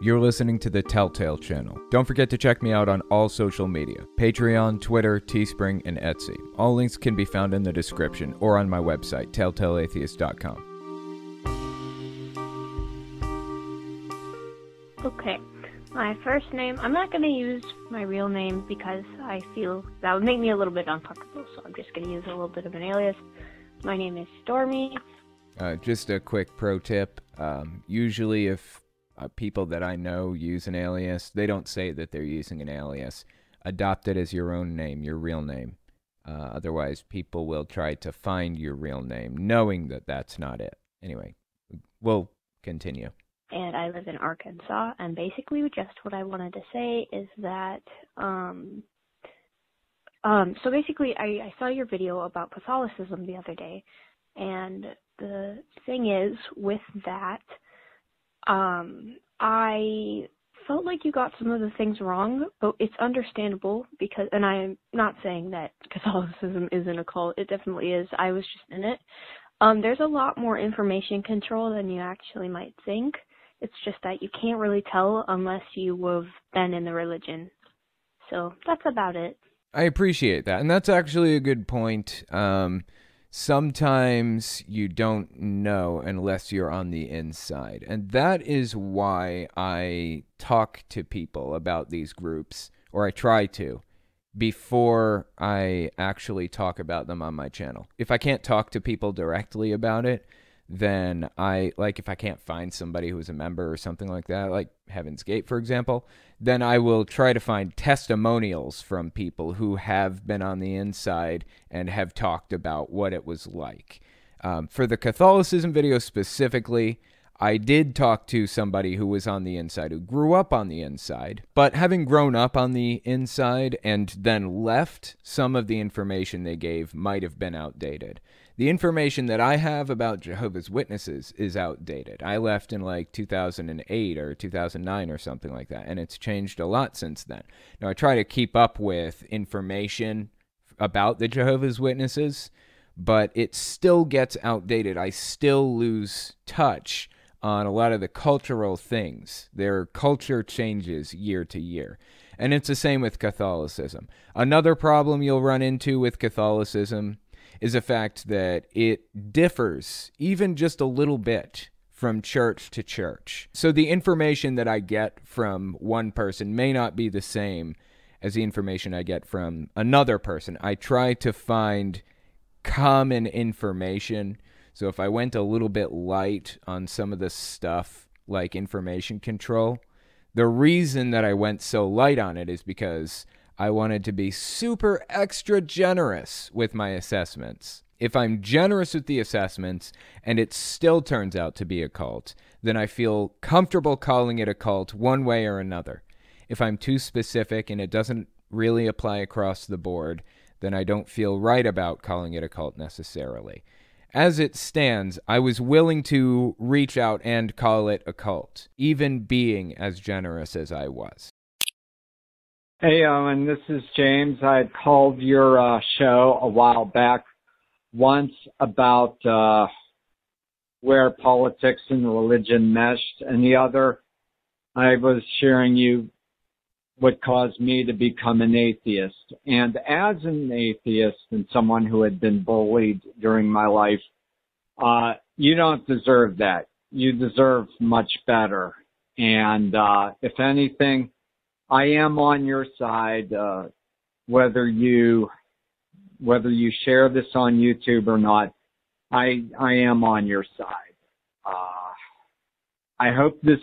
You're listening to the Telltale Channel. Don't forget to check me out on all social media. Patreon, Twitter, Teespring, and Etsy. All links can be found in the description or on my website, telltaleatheist.com. Okay, my first name, I'm not going to use my real name because I feel that would make me a little bit uncomfortable, so I'm just going to use a little bit of an alias. My name is Stormy. Just a quick pro tip. Usually if people that I know use an alias, they don't say that they're using an alias. Adopt it as your own name, your real name. Otherwise, people will try to find your real name, knowing that that's not it. Anyway, we'll continue. And I live in Arkansas, and basically just what I wanted to say is that, so basically I saw your video about Catholicism the other day, and the thing is, with that, I felt like you got some of the things wrong, but it's understandable because, and I'm not saying that Catholicism isn't a cult, it definitely is, I was just in it. There's a lot more information control than you actually might think. It's just that you can't really tell unless you've been in the religion. So that's about it. I appreciate that, and that's actually a good point. Sometimes you don't know unless you're on the inside. And that is why I talk to people about these groups, or I try to, before I actually talk about them on my channel. If I can't talk to people directly about it, then if I can't find somebody who's a member or something like that, like Heaven's Gate, for example, then I will try to find testimonials from people who have been on the inside and have talked about what it was like. For the Catholicism video specifically, I did talk to somebody who was on the inside, who grew up on the inside, but having grown up on the inside and then left, some of the information they gave might have been outdated. The information that I have about Jehovah's Witnesses is outdated. I left in like 2008 or 2009 or something like that, and it's changed a lot since then. Now, I try to keep up with information about the Jehovah's Witnesses, but it still gets outdated. I still lose touch on a lot of the cultural things. Their culture changes year to year. And it's the same with Catholicism. Another problem you'll run into with Catholicism is the fact that it differs even just a little bit from church to church. So the information that I get from one person may not be the same as the information I get from another person. I try to find common information. So if I went a little bit light on some of the stuff like information control, the reason that I went so light on it is because I wanted to be super extra generous with my assessments. If I'm generous with the assessments and it still turns out to be a cult, then I feel comfortable calling it a cult one way or another. If I'm too specific and it doesn't really apply across the board, then I don't feel right about calling it a cult necessarily. As it stands, I was willing to reach out and call it a cult, even being as generous as I was. Hey, Owen, this is James. I had called your show a while back once about where politics and religion meshed, and the other, I was sharing you what caused me to become an atheist. And as an atheist and someone who had been bullied during my life, you don't deserve that. You deserve much better. And if anything, I am on your side, whether you share this on YouTube or not. I am on your side. I hope this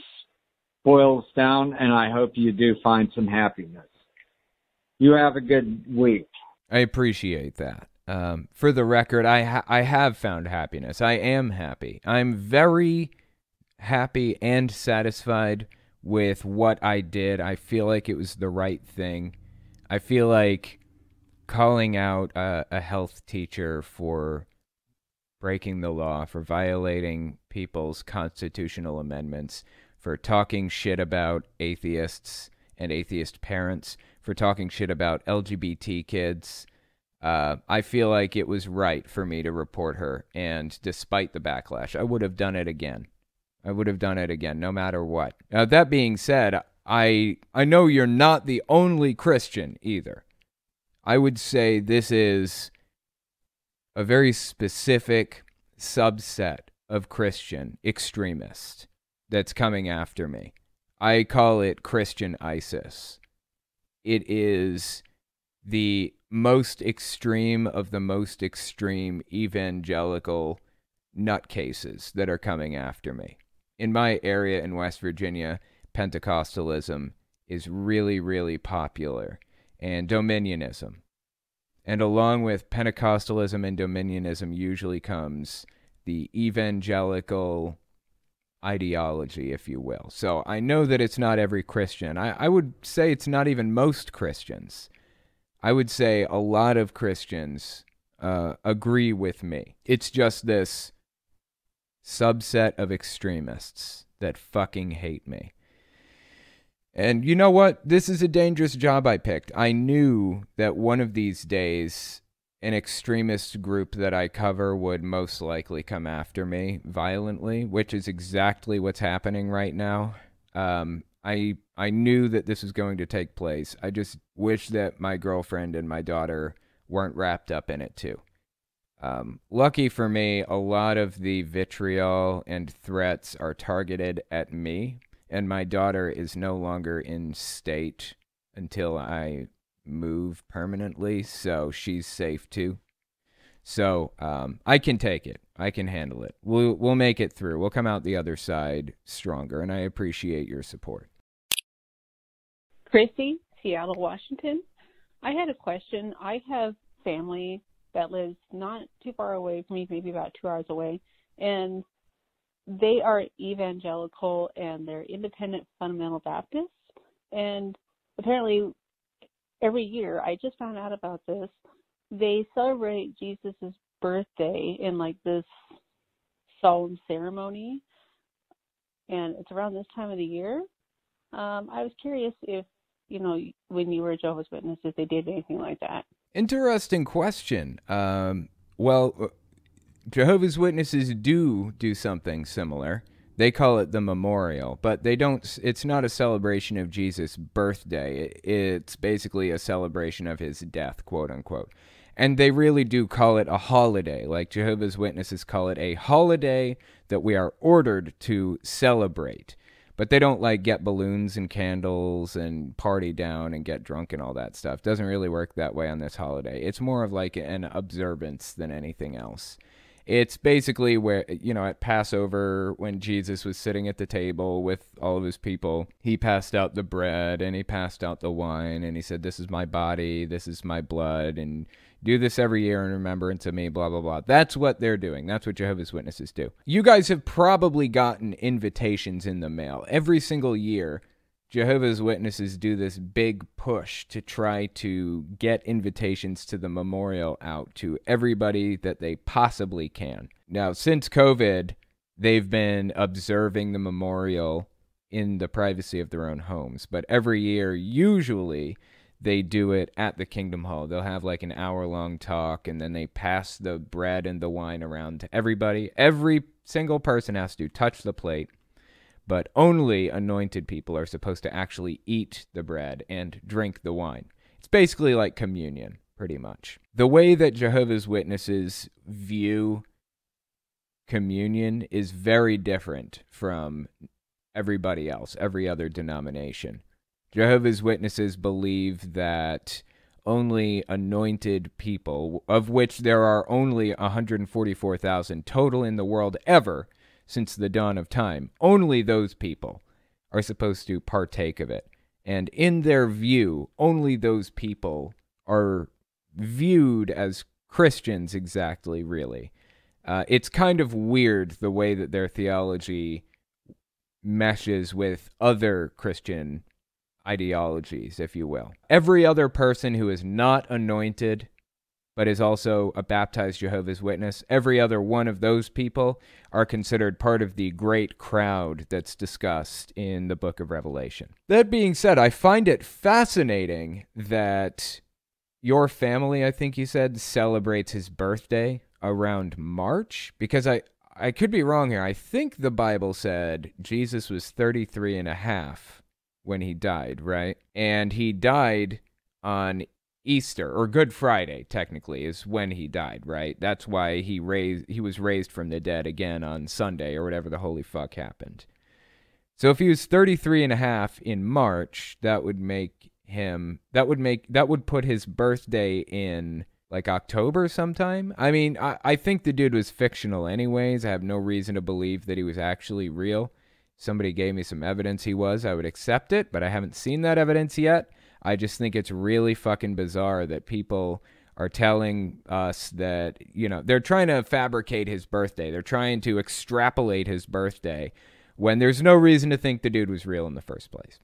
boils down, and I hope you do find some happiness. You have a good week. I appreciate that. For the record, I have found happiness. I am happy. I'm very happy and satisfied with what I did. I feel like it was the right thing. I feel like calling out a health teacher for breaking the law, for violating people's constitutional amendments, for talking shit about atheists and atheist parents, for talking shit about LGBT kids. I feel like it was right for me to report her, and despite the backlash, I would have done it again. I would have done it again, no matter what. Now, that being said, I know you're not the only Christian either. I would say this is a very specific subset of Christian extremists that's coming after me. I call it Christian ISIS. It is the most extreme of the most extreme evangelical nutcases that are coming after me. In my area in West Virginia, Pentecostalism is really, really popular, and Dominionism. And along with Pentecostalism and Dominionism usually comes the evangelical ideology, if you will. So I know that it's not every Christian. I would say it's not even most Christians. I would say a lot of Christians agree with me. It's just this subset of extremists that fucking hate me. And you know what? This is a dangerous job I picked. I knew that one of these days, an extremist group that I cover would most likely come after me violently, which is exactly what's happening right now. I knew that this was going to take place. I just wish that my girlfriend and my daughter weren't wrapped up in it too. Lucky for me, a lot of the vitriol and threats are targeted at me. And my daughter is no longer in state until I move permanently, so she's safe too. So I can take it. I can handle it. We'll make it through. We'll come out the other side stronger, and I appreciate your support. Chrissy, Seattle, Washington. I had a question. I have family that lives not too far away from me, maybe about 2 hours away, and they are evangelical and they're independent fundamental Baptists. And apparently every year, I just found out about this, they celebrate Jesus's birthday in like this solemn ceremony. And it's around this time of the year. I was curious if, you know, when you were a Jehovah's Witness, if they did anything like that. Interesting question. Well, Jehovah's Witnesses do something similar. They call it the memorial, but they don't. It's not a celebration of Jesus' birthday. It's basically a celebration of his death, quote unquote. And they really do call it a holiday. Like Jehovah's Witnesses call it a holiday that we are ordered to celebrate. But they don't like get balloons and candles and party down and get drunk and all that stuff. Doesn't really work that way on this holiday. It's more of like an observance than anything else. It's basically where, you know, at Passover, when Jesus was sitting at the table with all of his people, he passed out the bread and he passed out the wine and he said, "This is my body, this is my blood, and do this every year in remembrance of me," blah, blah, blah. That's what they're doing. That's what Jehovah's Witnesses do. You guys have probably gotten invitations in the mail. Every single year, Jehovah's Witnesses do this big push to try to get invitations to the memorial out to everybody that they possibly can. Now, since COVID, they've been observing the memorial in the privacy of their own homes. But every year, usually, they do it at the Kingdom Hall. They'll have like an hour-long talk, and then they pass the bread and the wine around to everybody. Every single person has to touch the plate. But only anointed people are supposed to actually eat the bread and drink the wine. It's basically like communion, pretty much. The way that Jehovah's Witnesses view communion is very different from everybody else, every other denomination. Jehovah's Witnesses believe that only anointed people, of which there are only 144,000 total in the world ever, since the dawn of time, only those people are supposed to partake of it. And in their view, only those people are viewed as Christians exactly, really. It's kind of weird the way that their theology meshes with other Christian ideologies, if you will. Every other person who is not anointed but is also a baptized Jehovah's Witness, every other one of those people are considered part of the great crowd that's discussed in the book of Revelation. That being said, I find it fascinating that your family, I think you said, celebrates his birthday around March, because I, I could be wrong here. I think the Bible said Jesus was 33 and a half when he died, right? And he died on Easter, or Good Friday, technically, is when he died, right? That's why he was raised from the dead again on Sunday, or whatever the holy fuck happened. So if he was 33 and a half in March, that would make him, that would put his birthday in, like, October sometime? I mean, I think the dude was fictional anyways. I have no reason to believe that he was actually real. Somebody gave me some evidence he was, I would accept it, but I haven't seen that evidence yet. I just think it's really fucking bizarre that people are telling us that, you know, they're trying to fabricate his birthday. They're trying to extrapolate his birthday when there's no reason to think the dude was real in the first place.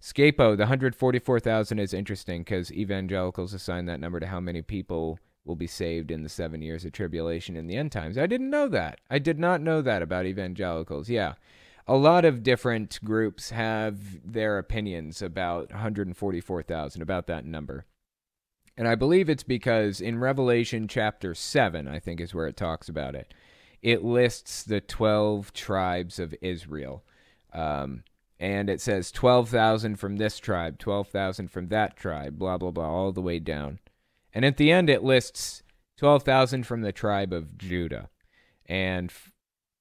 Scapo, the 144,000 is interesting because evangelicals assign that number to how many people will be saved in the 7 years of tribulation in the end times. I didn't know that. I did not know that about evangelicals. Yeah. A lot of different groups have their opinions about 144,000, about that number. And I believe it's because in Revelation chapter 7, I think is where it talks about it, it lists the 12 tribes of Israel. And it says 12,000 from this tribe, 12,000 from that tribe, blah, blah, blah, all the way down. And at the end, it lists 12,000 from the tribe of Judah. And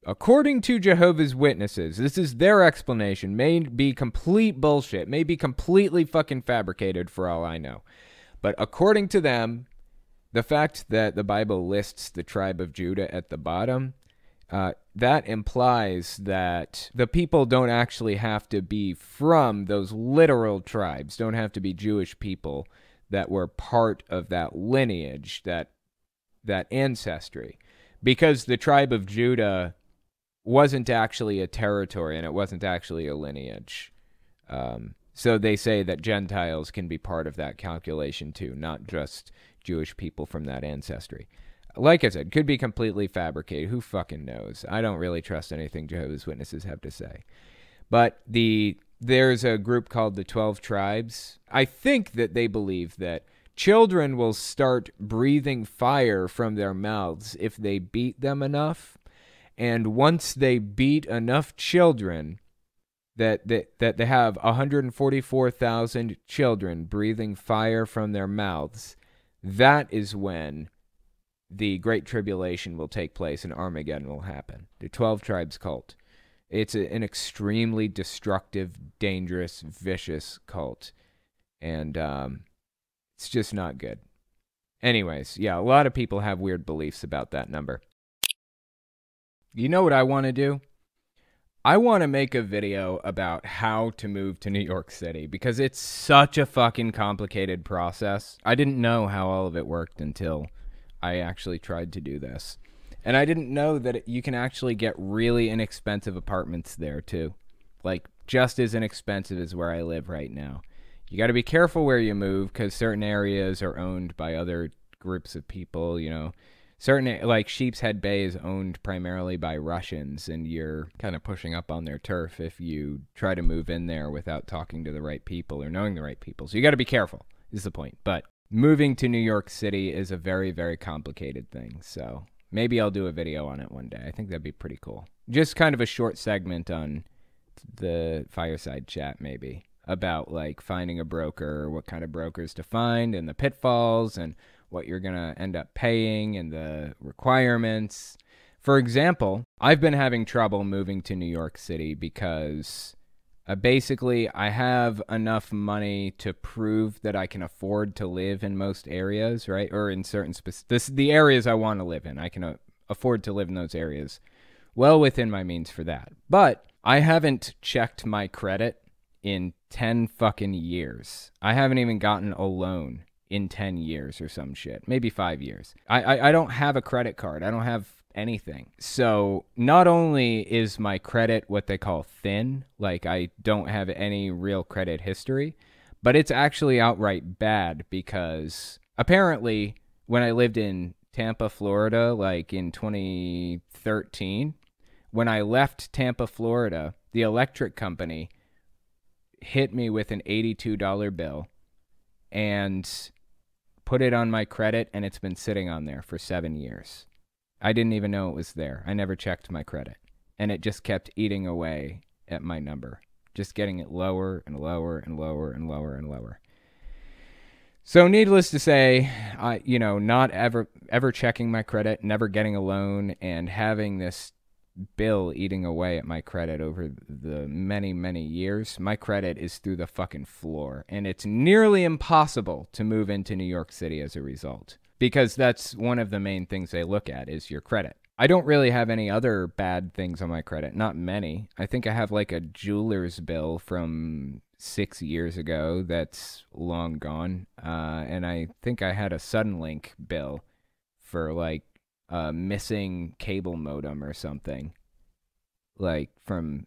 according to Jehovah's Witnesses, this is their explanation, may be complete bullshit, may be completely fucking fabricated for all I know. But according to them, the fact that the Bible lists the tribe of Judah at the bottom, that implies that the people don't actually have to be from those literal tribes, don't have to be Jewish people that were part of that lineage, that ancestry, because the tribe of Judah wasn't actually a territory, and it wasn't actually a lineage. So they say that Gentiles can be part of that calculation too, not just Jewish people from that ancestry. Like I said, could be completely fabricated. Who fucking knows? I don't really trust anything Jehovah's Witnesses have to say. But there's a group called the 12 Tribes. I think that they believe that children will start breathing fire from their mouths if they beat them enough. And once they beat enough children, that they have 144,000 children breathing fire from their mouths, that is when the Great Tribulation will take place and Armageddon will happen. The 12 Tribes cult. It's an extremely destructive, dangerous, vicious cult. And it's just not good. Anyways, yeah, a lot of people have weird beliefs about that number. You know what I want to do? I want to make a video about how to move to New York City, because it's such a fucking complicated process. I didn't know how all of it worked until I actually tried to do this. And I didn't know that you can actually get really inexpensive apartments there, too. Like, just as inexpensive as where I live right now. You got to be careful where you move, because certain areas are owned by other groups of people, you know. Certain, like, Sheep's Head Bay is owned primarily by Russians, and you're kind of pushing up on their turf if you try to move in there without talking to the right people or knowing the right people. So you got to be careful, is the point. But moving to New York City is a very, very complicated thing. So maybe I'll do a video on it one day. I think that'd be pretty cool. Just kind of a short segment on the fireside chat, maybe, about, like, finding a broker, what kind of brokers to find, and the pitfalls, and what you're going to end up paying, and the requirements. For example, I've been having trouble moving to New York City because basically I have enough money to prove that I can afford to live in most areas, right? Or in certain the areas I want to live in. I can afford to live in those areas well within my means for that. But I haven't checked my credit in 10 fucking years. I haven't even gotten a loan in 10 years or some shit, maybe 5 years. I don't have a credit card. I don't have anything. So not only is my credit what they call thin, like I don't have any real credit history, but it's actually outright bad, because apparently when I lived in Tampa, Florida, like in 2013, when I left Tampa, Florida, the electric company hit me with an $82 bill and put it on my credit, and it's been sitting on there for 7 years. I didn't even know it was there. I never checked my credit. And it just kept eating away at my number, just getting it lower and lower and lower and lower and lower. So needless to say, I, you know, not ever checking my credit, never getting a loan, and having this bill eating away at my credit over the many, many years, my credit is through the fucking floor. And it's nearly impossible to move into New York City as a result, because that's one of the main things they look at is your credit. I don't really have any other bad things on my credit. Not many. I think I have like a jeweler's bill from 6 years ago that's long gone. And I think I had a Suddenlink bill for like a missing cable modem or something. Like from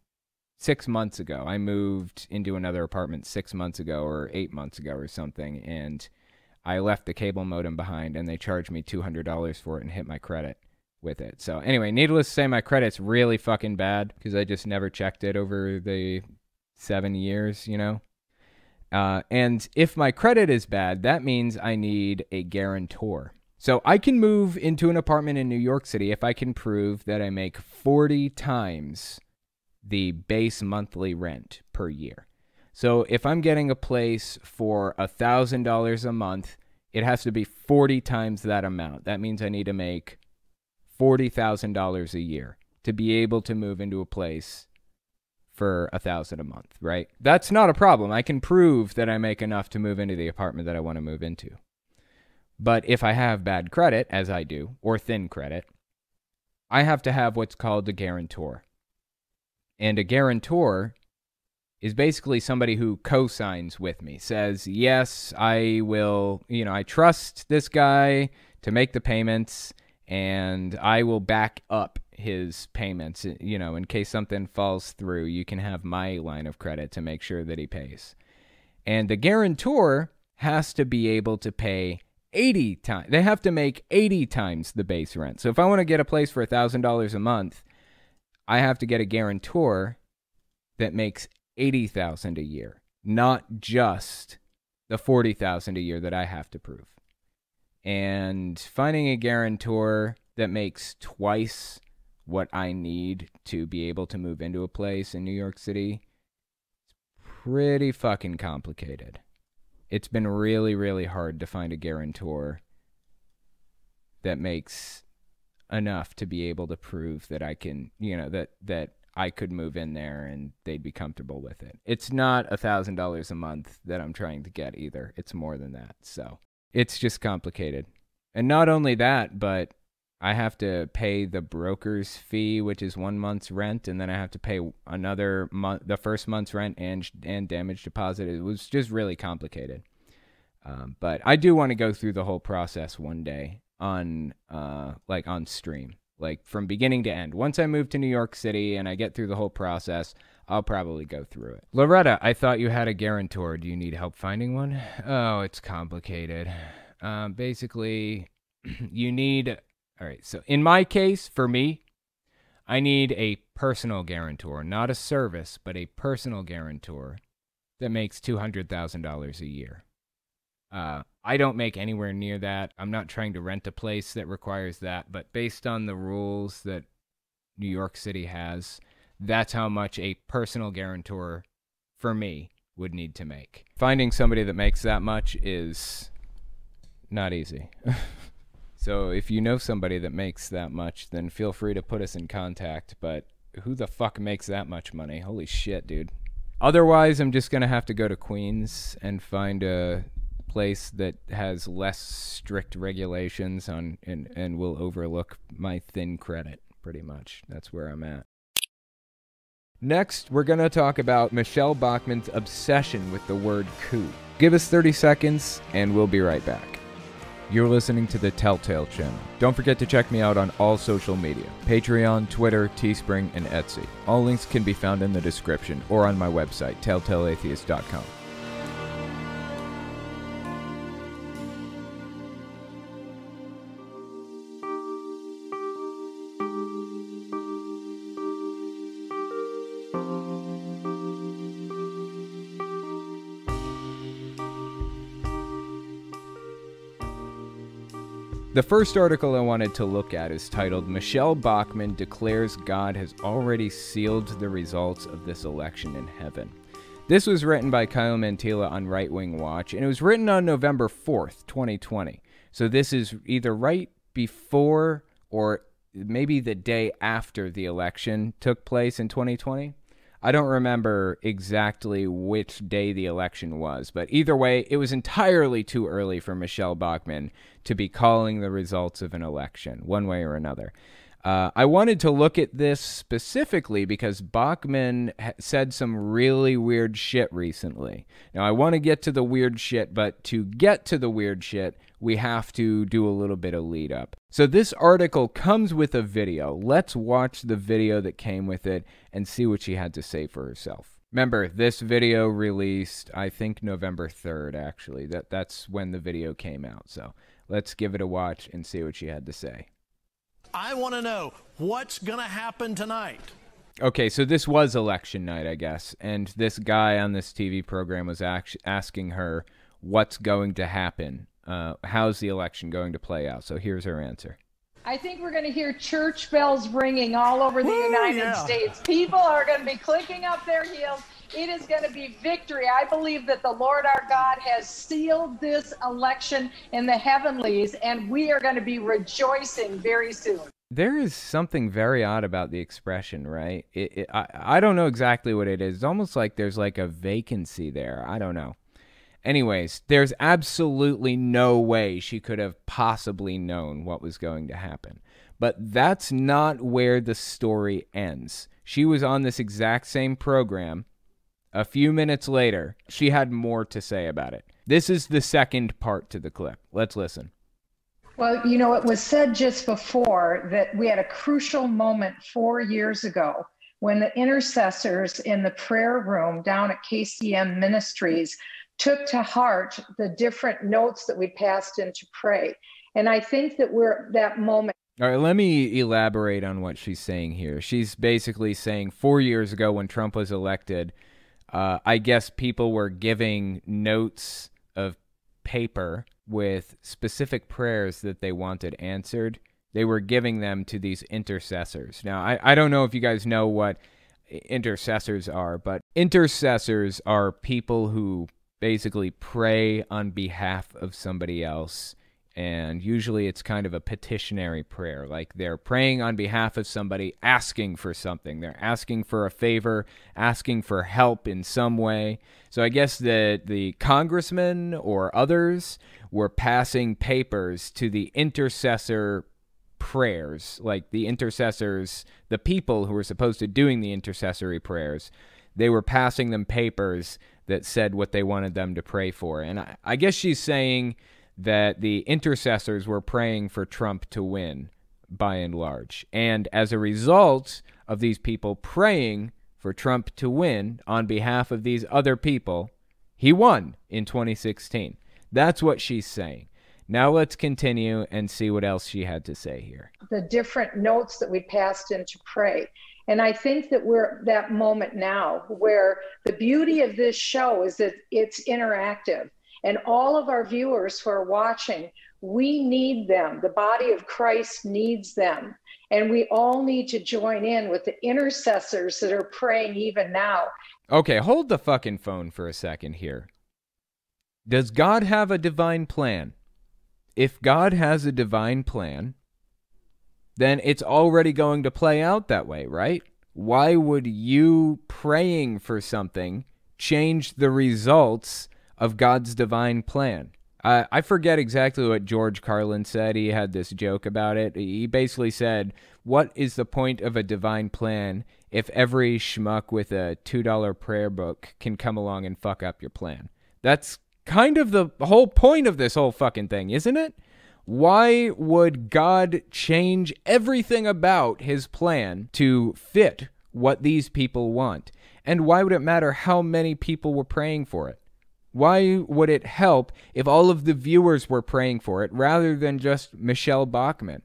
6 months ago. I moved into another apartment 6 months ago or 8 months ago or something. And I left the cable modem behind and they charged me $200 for it and hit my credit with it. So anyway, needless to say, my credit's really fucking bad because I just never checked it over the 7 years, you know? And if my credit is bad, that means I need a guarantor. So I can move into an apartment in New York City if I can prove that I make 40 times the base monthly rent per year. So if I'm getting a place for $1,000 a month, it has to be 40 times that amount. That means I need to make $40,000 a year to be able to move into a place for $1,000 a month, right? That's not a problem. I can prove that I make enough to move into the apartment that I want to move into. But if I have bad credit, as I do, or thin credit, I have to have what's called a guarantor. And a guarantor is basically somebody who co-signs with me, says, yes, I will, you know, I trust this guy to make the payments, and I will back up his payments, you know, in case something falls through. You can have my line of credit to make sure that he pays. And the guarantor has to be able to pay 80 times. They have to make 80 times the base rent. So if I want to get a place for $1,000 a month, I have to get a guarantor that makes $80,000 a year, not just the $40,000 a year that I have to prove. And finding a guarantor that makes twice what I need to be able to move into a place in New York City is pretty fucking complicated. It's been really, really hard to find a guarantor that makes enough to be able to prove that I can, you know, that I could move in there and they'd be comfortable with it. It's not $1,000 a month that I'm trying to get either. It's more than that, so it's just complicated. And not only that, but I have to pay the broker's fee, which is 1 month's rent, and then I have to pay another month, the first month's rent and damage deposit. It was just really complicated. But I do want to go through the whole process one day on stream, like from beginning to end. Once I move to New York City and I get through the whole process, I'll probably go through it. Loretta, I thought you had a guarantor. Do you need help finding one? Oh, it's complicated. Basically, you need... All right, so in my case, for me, I need a personal guarantor, not a service, but a personal guarantor that makes $200,000 a year. I don't make anywhere near that. I'm not trying to rent a place that requires that, but based on the rules that New York City has... That's how much a personal guarantor for me would need to make. Finding somebody that makes that much is not easy. So if you know somebody that makes that much, then feel free to put us in contact. But who the fuck makes that much money? Holy shit, dude. Otherwise, I'm just going to have to go to Queens and find a place that has less strict regulations on and will overlook my thin credit, pretty much. That's where I'm at. Next, we're going to talk about Michele Bachmann's obsession with the word coup. Give us 30 seconds, and we'll be right back. You're listening to the Telltale Channel. Don't forget to check me out on all social media. Patreon, Twitter, Teespring, and Etsy. All links can be found in the description or on my website, telltaleatheist.com. The first article I wanted to look at is titled, Michele Bachmann Declares God Has Already Sealed the Results of This Election in Heaven. This was written by Kyle Mantilla on Right Wing Watch, and it was written on November 4th, 2020. So this is either right before or maybe the day after the election took place in 2020. I don't remember exactly which day the election was, but either way, it was entirely too early for Michele Bachmann to be calling the results of an election, one way or another. I wanted to look at this specifically because Bachmann said some really weird shit recently. Now, I want to get to the weird shit, but to get to the weird shit, we have to do a little bit of lead up. So this article comes with a video. Let's watch the video that came with it and see what she had to say for herself. Remember, this video released, I think, November 3rd, actually. That's when the video came out. So let's give it a watch and see what she had to say. I want to know what's going to happen tonight. Okay, so this was election night, I guess, and this guy on this TV program was asking her what's going to happen. How's the election going to play out? So here's her answer. I think we're going to hear church bells ringing all over the United States. People are going to be clicking up their heels. It is going to be victory. I believe that the Lord our God has sealed this election in the heavenlies, and we are going to be rejoicing very soon. There is something very odd about the expression, right? I don't know exactly what it is. It's almost like there's like a vacancy there. I don't know. Anyways, there's absolutely no way she could have possibly known what was going to happen. But that's not where the story ends. She was on this exact same program. A few minutes later, she had more to say about it. This is the second part to the clip. Let's listen. Well, you know, it was said just before that we had a crucial moment 4 years ago when the intercessors in the prayer room down at KCM Ministries took to heart the different notes that we passed in to pray. And I think that we're at that moment. All right, let me elaborate on what she's saying here. She's basically saying 4 years ago when Trump was elected, I guess people were giving notes of paper with specific prayers that they wanted answered. They were giving them to these intercessors. Now, I don't know if you guys know what intercessors are, but intercessors are people who basically pray on behalf of somebody else. And usually it's kind of a petitionary prayer, like they're praying on behalf of somebody, asking for something. They're asking for a favor, asking for help in some way. So I guess that the congressmen or others were passing papers to the intercessor prayers, like the intercessors, the people who were supposed to doing the intercessory prayers. They were passing them papers that said what they wanted them to pray for. And I guess she's saying that the intercessors were praying for Trump to win, by and large. And as a result of these people praying for Trump to win on behalf of these other people, he won in 2016. That's what she's saying. Now let's continue and see what else she had to say here. The different notes that we passed in to pray. And I think that we're at that moment now where the beauty of this show is that it's interactive. And all of our viewers who are watching, we need them. The body of Christ needs them. And we all need to join in with the intercessors that are praying even now. Okay, hold the fucking phone for a second here. Does God have a divine plan? If God has a divine plan, then it's already going to play out that way, right? Why would you praying for something change the results of God's divine plan? I forget exactly what George Carlin said. He had this joke about it. He basically said, what is the point of a divine plan if every schmuck with a $2 prayer book can come along and fuck up your plan? That's kind of the whole point of this whole fucking thing, isn't it? Why would God change everything about his plan to fit what these people want? And why would it matter how many people were praying for it? Why would it help if all of the viewers were praying for it rather than just Michele Bachmann?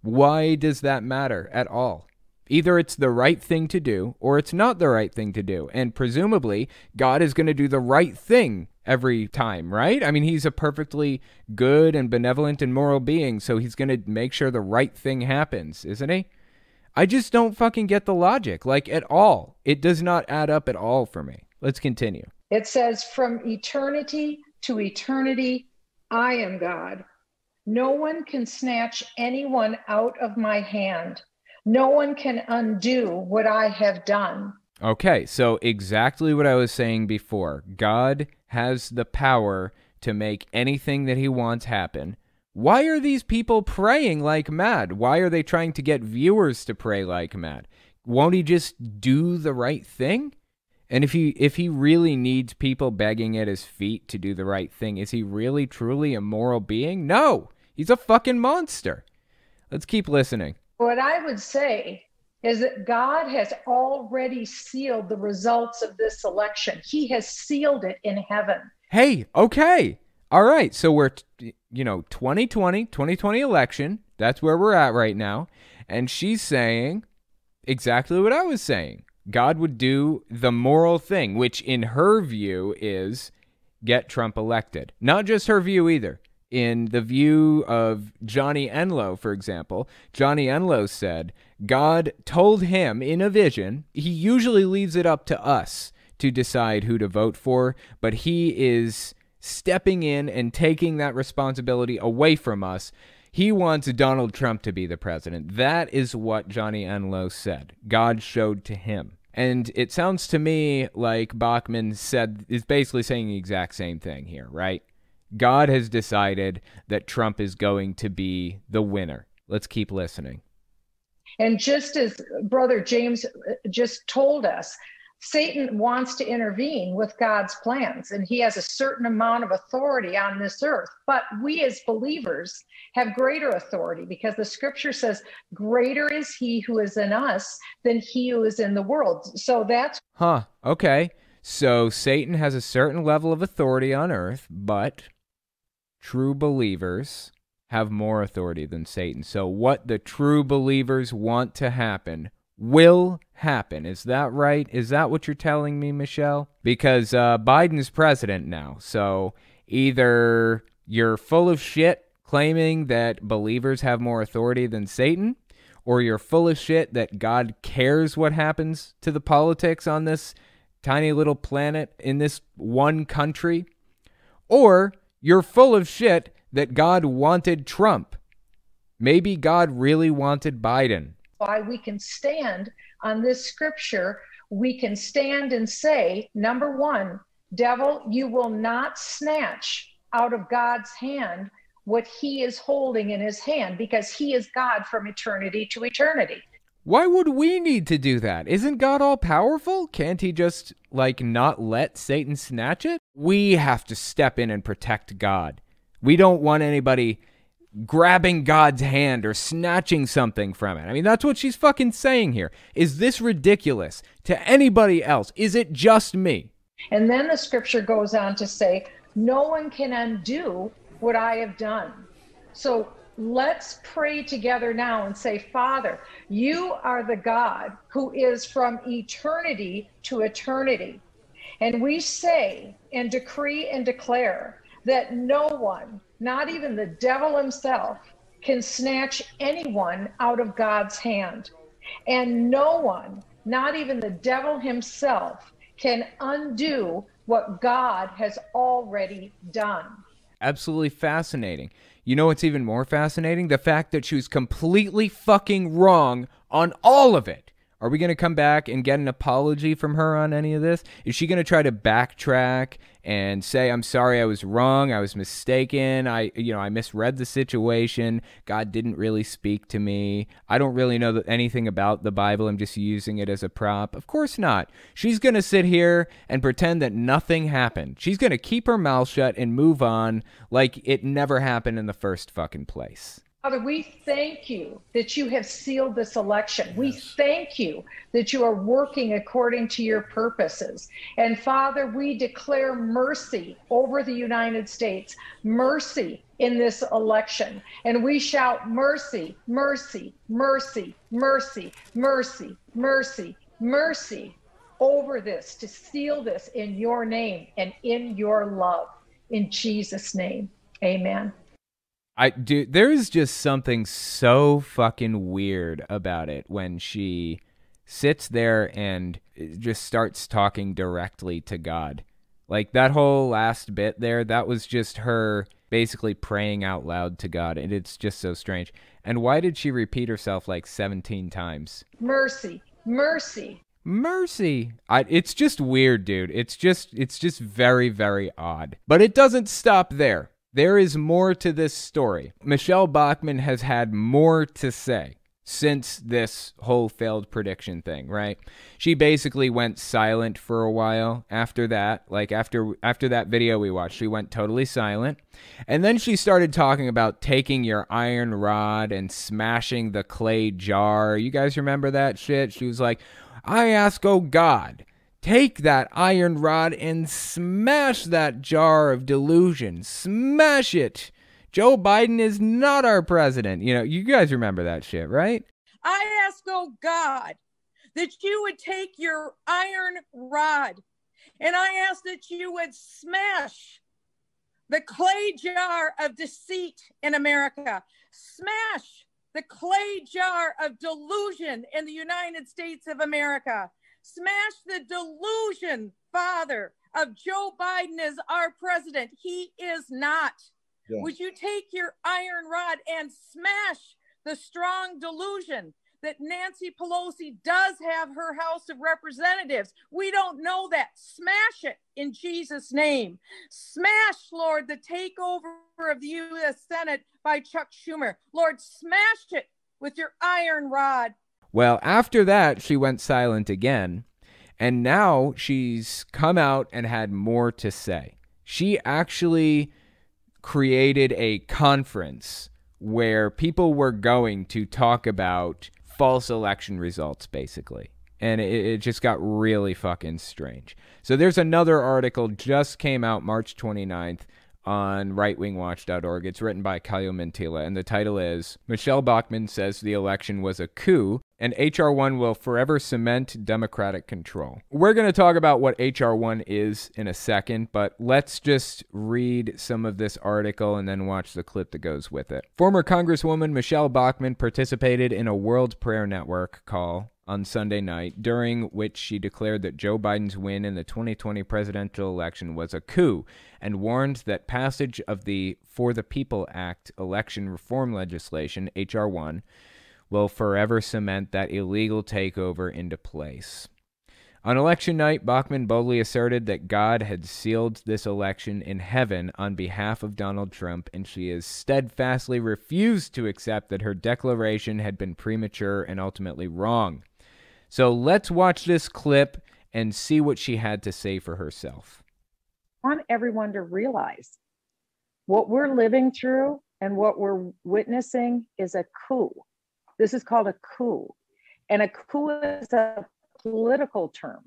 Why does that matter at all? Either it's the right thing to do or it's not the right thing to do. And presumably, God is going to do the right thing every time, right? I mean, he's a perfectly good and benevolent and moral being, so he's going to make sure the right thing happens, isn't he? I just don't fucking get the logic, like, at all. It does not add up at all for me. Let's continue. It says, from eternity to eternity, I am God. No one can snatch anyone out of my hand. No one can undo what I have done. Okay, so exactly what I was saying before. God has the power to make anything that he wants happen. Why are these people praying like mad? Why are they trying to get viewers to pray like mad? Won't he just do the right thing? And if he really needs people begging at his feet to do the right thing, is he really truly a moral being? No, he's a fucking monster. Let's keep listening. What I would say is that God has already sealed the results of this election. He has sealed it in heaven. Hey, okay. All right. So we're, 2020 election. That's where we're at right now. And she's saying exactly what I was saying. God would do the moral thing, which in her view is get Trump elected. Not just her view either. In the view of Johnny Enlow, for example, Johnny Enlow said God told him in a vision. He usually leaves it up to us to decide who to vote for, but he is stepping in and taking that responsibility away from us. He wants Donald Trump to be the president. That is what Johnny Enlow said. God showed to him. And it sounds to me like Bachmann said is basically saying the exact same thing here, right? God has decided that Trump is going to be the winner. Let's keep listening. And just as Brother James just told us, Satan wants to intervene with God's plans, and he has a certain amount of authority on this earth. But we as believers have greater authority because the scripture says, greater is he who is in us than he who is in the world. So that's... Huh, okay. So Satan has a certain level of authority on earth, but... true believers have more authority than Satan. So what the true believers want to happen will happen. Is that right? Is that what you're telling me, Michelle? Because Biden's president now. So either you're full of shit claiming that believers have more authority than Satan, or you're full of shit that God cares what happens to the politics on this tiny little planet in this one country, or... you're full of shit that God wanted Trump. Maybe God really wanted Biden. Why we can stand on this scripture, we can stand and say, number one, devil, you will not snatch out of God's hand what he is holding in his hand because he is God from eternity to eternity. Why would we need to do that? Isn't God all-powerful? Can't he just, not let Satan snatch it? We have to step in and protect God. We don't want anybody grabbing God's hand or snatching something from it. I mean, that's what she's fucking saying here. Is this ridiculous to anybody else? Is it just me? And then the scripture goes on to say, no one can undo what I have done. So... let's pray together now and say, Father, you are the God who is from eternity to eternity. And we say and decree and declare that no one, not even the devil himself, can snatch anyone out of God's hand. And no one, not even the devil himself, can undo what God has already done. Absolutely fascinating. You know what's even more fascinating? The fact that she was completely fucking wrong on all of it. Are we going to come back and get an apology from her on any of this? Is she going to try to backtrack and say, I'm sorry, I was wrong, I was mistaken, I misread the situation, God didn't really speak to me, I don't really know anything about the Bible, I'm just using it as a prop? Of course not. She's going to sit here and pretend that nothing happened. She's going to keep her mouth shut and move on like it never happened in the first fucking place. Father, we thank you that you have sealed this election. Yes. We thank you that you are working according to your purposes. And Father, we declare mercy over the United States, mercy in this election. And we shout mercy, mercy, mercy, mercy, mercy, mercy, mercy over this, to seal this in your name and in your love. In Jesus' name, amen. There is just something so fucking weird about it when she sits there and just starts talking directly to God. Like, that whole last bit there, that was just her basically praying out loud to God, and it's just so strange. And why did she repeat herself like 17 times? Mercy, mercy, mercy. It's just weird, dude. It's just very, very odd. But it doesn't stop there. There is more to this story. Michele Bachmann has had more to say since this whole failed prediction thing, right? She basically went silent for a while after that. Like, after that video we watched, she went totally silent. And then she started talking about taking your iron rod and smashing the clay jar. You guys remember that shit? She was like, I ask, oh God, take that iron rod and smash that jar of delusion. Smash it. Joe Biden is not our president. You know, you guys remember that shit, right? I ask, oh God, that you would take your iron rod, and I ask that you would smash the clay jar of deceit in America. Smash the clay jar of delusion in the United States of America. Smash the delusion, Father, of Joe Biden as our president. He is not. Yeah. Would you take your iron rod and smash the strong delusion that Nancy Pelosi does have her House of Representatives? We don't know that. Smash it in Jesus' name. Smash, Lord, the takeover of the U.S. Senate by Chuck Schumer. Lord, smash it with your iron rod. Well, after that, she went silent again, and now she's come out and had more to say. She actually created a conference where people were going to talk about false election results, basically. And it just got really fucking strange. So there's another article just came out March 29th on rightwingwatch.org. It's written by Kayo Mintila, and the title is, Michele Bachmann says the election was a coup, and H.R. 1 will forever cement Democratic control. We're going to talk about what H.R. 1 is in a second, but let's just read some of this article and then watch the clip that goes with it. Former Congresswoman Michele Bachmann participated in a World Prayer Network call on Sunday night, during which she declared that Joe Biden's win in the 2020 presidential election was a coup, and warned that passage of the For the People Act election reform legislation, H.R. 1, will forever cement that illegal takeover into place. On election night, Bachmann boldly asserted that God had sealed this election in heaven on behalf of Donald Trump, and she has steadfastly refused to accept that her declaration had been premature and ultimately wrong. So let's watch this clip and see what she had to say for herself. I want everyone to realize what we're living through and what we're witnessing is a coup. This is called a coup. And a coup is a political term.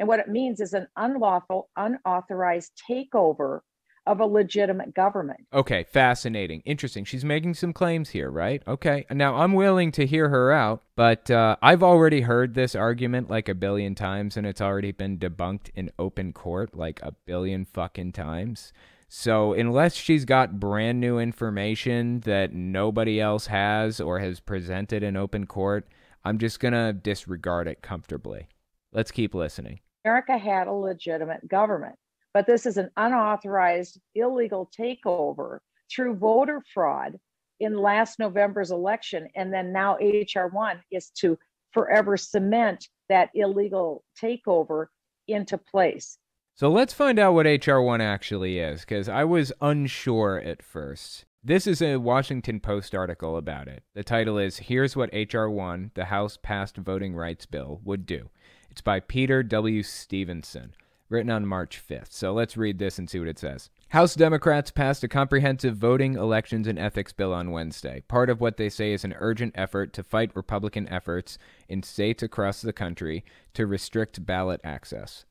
And what it means is an unlawful, unauthorized takeover of a legitimate government. Okay, fascinating. Interesting. She's making some claims here, right? Okay. Now, I'm willing to hear her out, but I've already heard this argument like a billion times, and it's already been debunked in open court like a billion fucking times. So unless she's got brand new information that nobody else has or has presented in open court, I'm just going to disregard it comfortably. Let's keep listening. America had a legitimate government, but this is an unauthorized, illegal takeover through voter fraud in last November's election. And then now H.R. 1 is to forever cement that illegal takeover into place. So let's find out what H.R. 1 actually is, because I was unsure at first. This is a Washington Post article about it. The title is, Here's What H.R. 1, the House Passed Voting Rights Bill, Would Do. It's by Peter W. Stevenson. written on March 5th. So let's read this and see what it says. House Democrats passed a comprehensive voting, elections, and ethics bill on Wednesday, part of what they say is an urgent effort to fight Republican efforts in states across the country to restrict ballot access.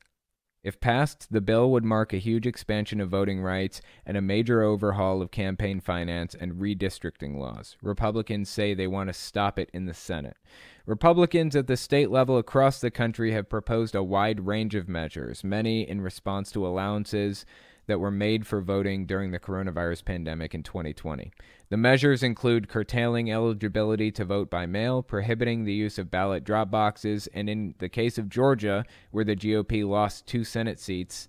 If passed, the bill would mark a huge expansion of voting rights and a major overhaul of campaign finance and redistricting laws. Republicans say they want to stop it in the Senate. Republicans at the state level across the country have proposed a wide range of measures, many in response to allowances that were made for voting during the coronavirus pandemic in 2020. The measures include curtailing eligibility to vote by mail, prohibiting the use of ballot drop boxes, and in the case of Georgia, where the GOP lost 2 Senate seats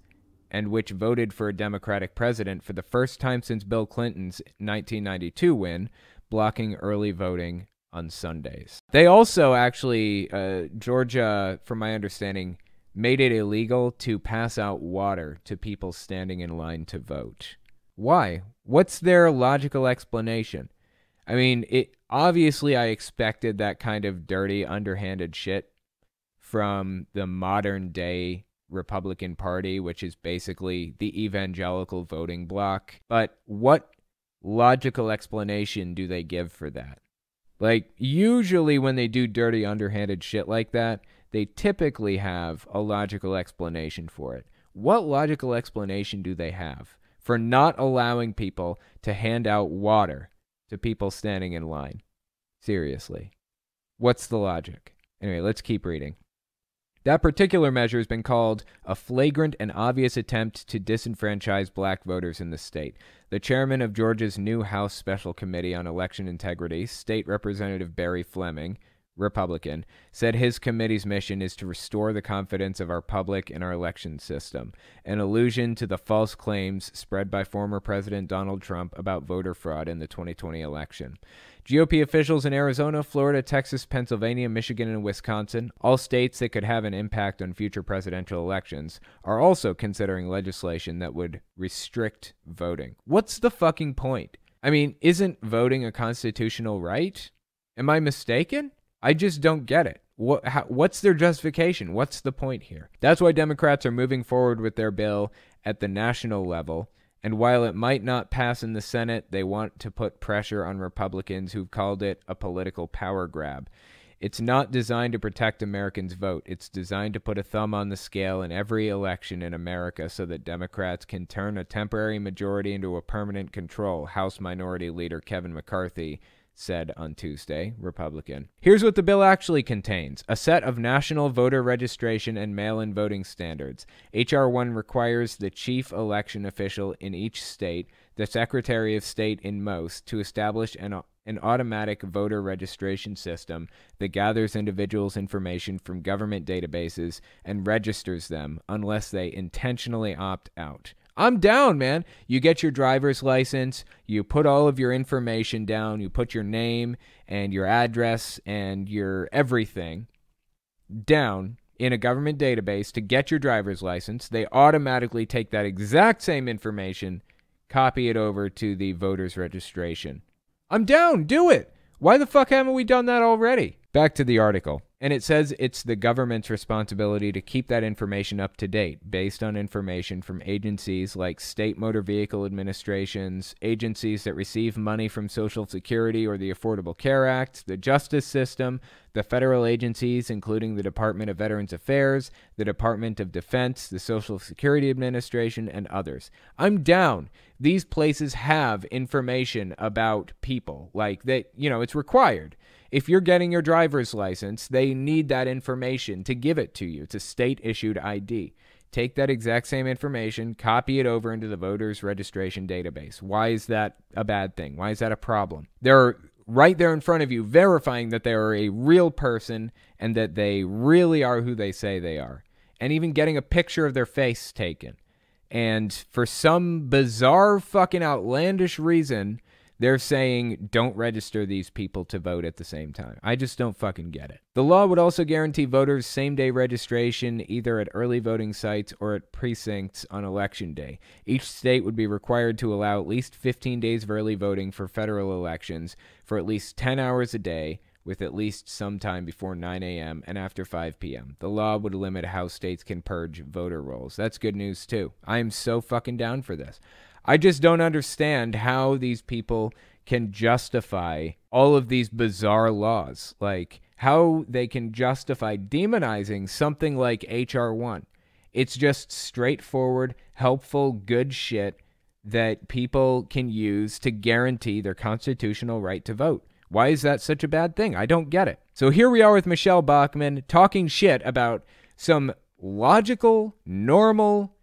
and which voted for a Democratic president for the first time since Bill Clinton's 1992 win, blocking early voting on Sundays. They also actually, Georgia, from my understanding, made it illegal to pass out water to people standing in line to vote. Why? What's their logical explanation? I mean, obviously I expected that kind of dirty, underhanded shit from the modern-day Republican Party, which is basically the evangelical voting bloc. But what logical explanation do they give for that? Like, usually when they do dirty, underhanded shit like that, they typically have a logical explanation for it. What logical explanation do they have for not allowing people to hand out water to people standing in line? Seriously. What's the logic? Anyway, let's keep reading. That particular measure has been called a flagrant and obvious attempt to disenfranchise black voters in the state. The chairman of Georgia's new House Special Committee on Election Integrity, State Representative Barry Fleming, Republican, said his committee's mission is to restore the confidence of our public in our election system. An allusion to the false claims spread by former President Donald Trump about voter fraud in the 2020 election. GOP officials in Arizona, Florida, Texas, Pennsylvania, Michigan, and Wisconsin, all states that could have an impact on future presidential elections, are also considering legislation that would restrict voting. What's the fucking point? I mean, isn't voting a constitutional right? Am I mistaken? I just don't get it. What's their justification? What's the point here? That's why Democrats are moving forward with their bill at the national level, and while it might not pass in the Senate, they want to put pressure on Republicans who've called it a political power grab. It's not designed to protect Americans' vote. It's designed to put a thumb on the scale in every election in America so that Democrats can turn a temporary majority into a permanent control, House Minority Leader Kevin McCarthy said on Tuesday, Republican. Here's what the bill actually contains: a set of national voter registration and mail-in voting standards. H.R. 1 requires the chief election official in each state, the Secretary of State in most, to establish an automatic voter registration system that gathers individuals' information from government databases and registers them unless they intentionally opt out. I'm down, man. You get your driver's license, you put all of your information down, you put your name and your address and your everything down in a government database to get your driver's license. They automatically take that exact same information, copy it over to the voter's registration. I'm down, do it. Why the fuck haven't we done that already? Back to the article. And it says it's the government's responsibility to keep that information up to date based on information from agencies like state motor vehicle administrations, agencies that receive money from Social Security or the Affordable Care Act, the justice system, the federal agencies, including the Department of Veterans Affairs, the Department of Defense, the Social Security Administration, and others. I'm down. These places have information about people. Like, that, you know, it's required. If you're getting your driver's license, they need that information to give it to you. It's a state-issued ID. Take that exact same information, copy it over into the voter's registration database. Why is that a bad thing? Why is that a problem? They're right there in front of you, verifying that they are a real person and that they really are who they say they are. And even getting a picture of their face taken. And for some bizarre fucking outlandish reason, they're saying, don't register these people to vote at the same time. I just don't fucking get it. The law would also guarantee voters same-day registration either at early voting sites or at precincts on election day. Each state would be required to allow at least 15 days of early voting for federal elections for at least 10 hours a day, with at least some time before 9 a.m. and after 5 p.m. The law would limit how states can purge voter rolls. That's good news, too. I am so fucking down for this. I just don't understand how these people can justify all of these bizarre laws, like how they can justify demonizing something like H.R. 1. It's just straightforward, helpful, good shit that people can use to guarantee their constitutional right to vote. Why is that such a bad thing? I don't get it. So here we are with Michele Bachmann talking shit about some logical, normal,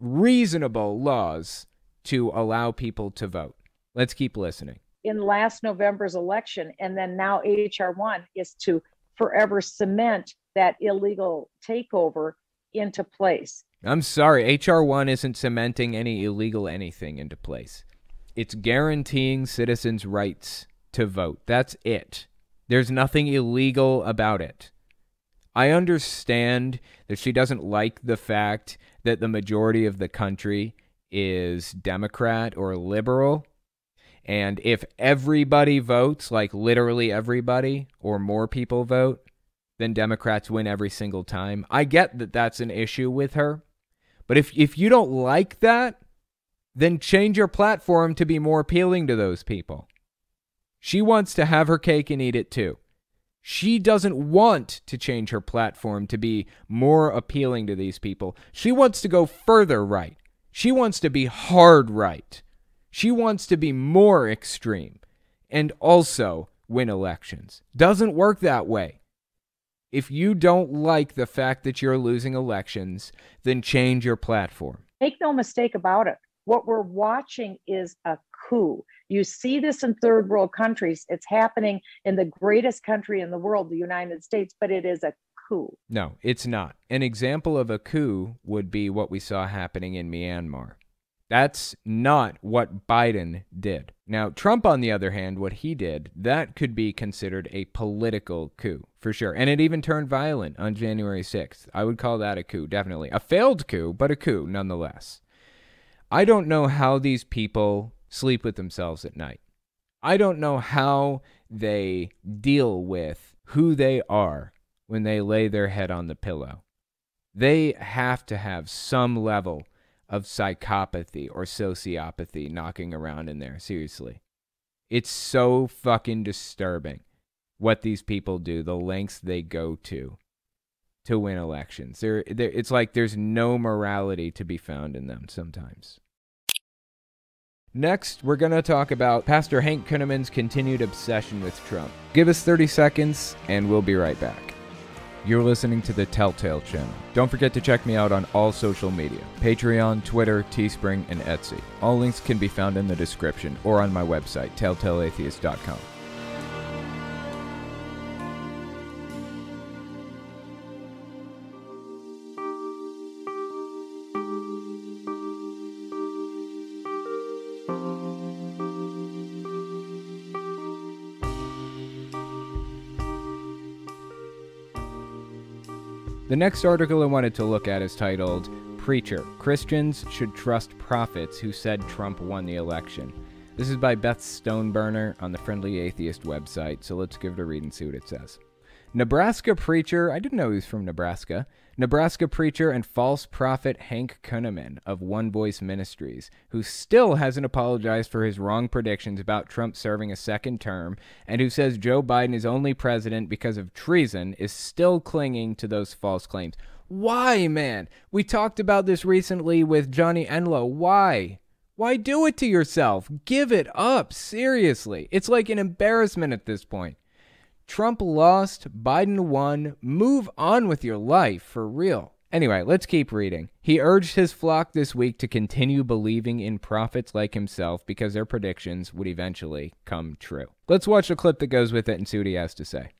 reasonable laws to allow people to vote. Let's keep listening. In last November's election, and then now H.R. 1 is to forever cement that illegal takeover into place. I'm sorry, H.R. 1 isn't cementing any illegal anything into place. It's guaranteeing citizens' rights to vote. That's it. There's nothing illegal about it. I understand that she doesn't like the fact that the majority of the country is Democrat or liberal. And if everybody votes, like literally everybody, or more people vote, then Democrats win every single time. I get that that's an issue with her. But if you don't like that, then change your platform to be more appealing to those people. She wants to have her cake and eat it too. She doesn't want to change her platform to be more appealing to these people. She wants to go further right. She wants to be hard right. She wants to be more extreme and also win elections. Doesn't work that way. If you don't like the fact that you're losing elections, then change your platform. Make no mistake about it. What we're watching is a coup. You see this in third world countries. It's happening in the greatest country in the world, the United States, but it is a coup. No, it's not. An example of a coup would be what we saw happening in Myanmar. That's not what Biden did. Now, Trump, on the other hand, what he did, that could be considered a political coup, for sure. And it even turned violent on January 6th. I would call that a coup, definitely. A failed coup, but a coup nonetheless. I don't know how these people sleep with themselves at night. I don't know how they deal with who they are when they lay their head on the pillow. They have to have some level of psychopathy or sociopathy knocking around in there, seriously. It's so fucking disturbing what these people do, the lengths they go to win elections. It's like there's no morality to be found in them sometimes. Next, we're going to talk about Pastor Hank Kunneman's continued obsession with Trump. Give us 30 seconds, and we'll be right back. You're listening to the Telltale Channel. Don't forget to check me out on all social media, Patreon, Twitter, Teespring, and Etsy. All links can be found in the description or on my website, telltaleatheist.com. The next article I wanted to look at is titled, Preacher, Christians Should Trust Prophets Who Said Trump Won the Election. This is by Beth Stoneburner on the Friendly Atheist website, so let's give it a read and see what it says. Nebraska preacher, I didn't know he was from Nebraska, Nebraska preacher and false prophet Hank Kunneman of One Voice Ministries, who still hasn't apologized for his wrong predictions about Trump serving a second term, and who says Joe Biden is only president because of treason, is still clinging to those false claims. Why, man? We talked about this recently with Johnny Enlow. Why? Why do it to yourself? Give it up, seriously. It's like an embarrassment at this point. Trump lost, Biden won, move on with your life, for real. Anyway, let's keep reading. He urged his flock this week to continue believing in prophets like himself because their predictions would eventually come true. Let's watch a clip that goes with it and see what he has to say.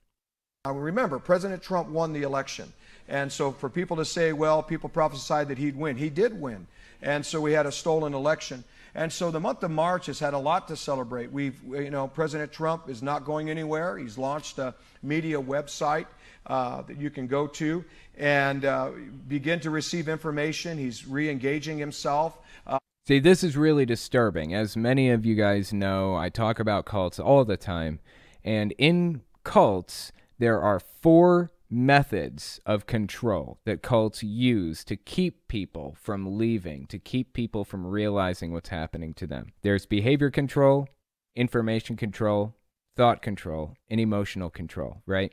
Remember, President Trump won the election. And so for people to say, well, people prophesied that he'd win, he did win. And so we had a stolen election. And so the month of March has had a lot to celebrate. President Trump is not going anywhere. He's launched a media website that you can go to and begin to receive information. He's re-engaging himself. See, this is really disturbing. As many of you guys know, I talk about cults all the time. And in cults, there are four methods of control that cults use to keep people from leaving, to keep people from realizing what's happening to them. There's behavior control, information control, thought control, and emotional control, right?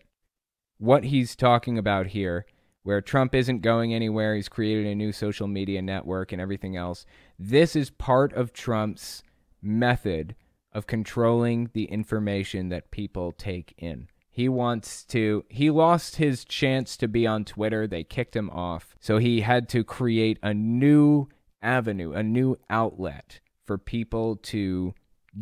What he's talking about here, where Trump isn't going anywhere, he's created a new social media network and everything else, this is part of Trump's method of controlling the information that people take in. He wants to, he lost his chance to be on Twitter. They kicked him off. So he had to create a new avenue, a new outlet for people to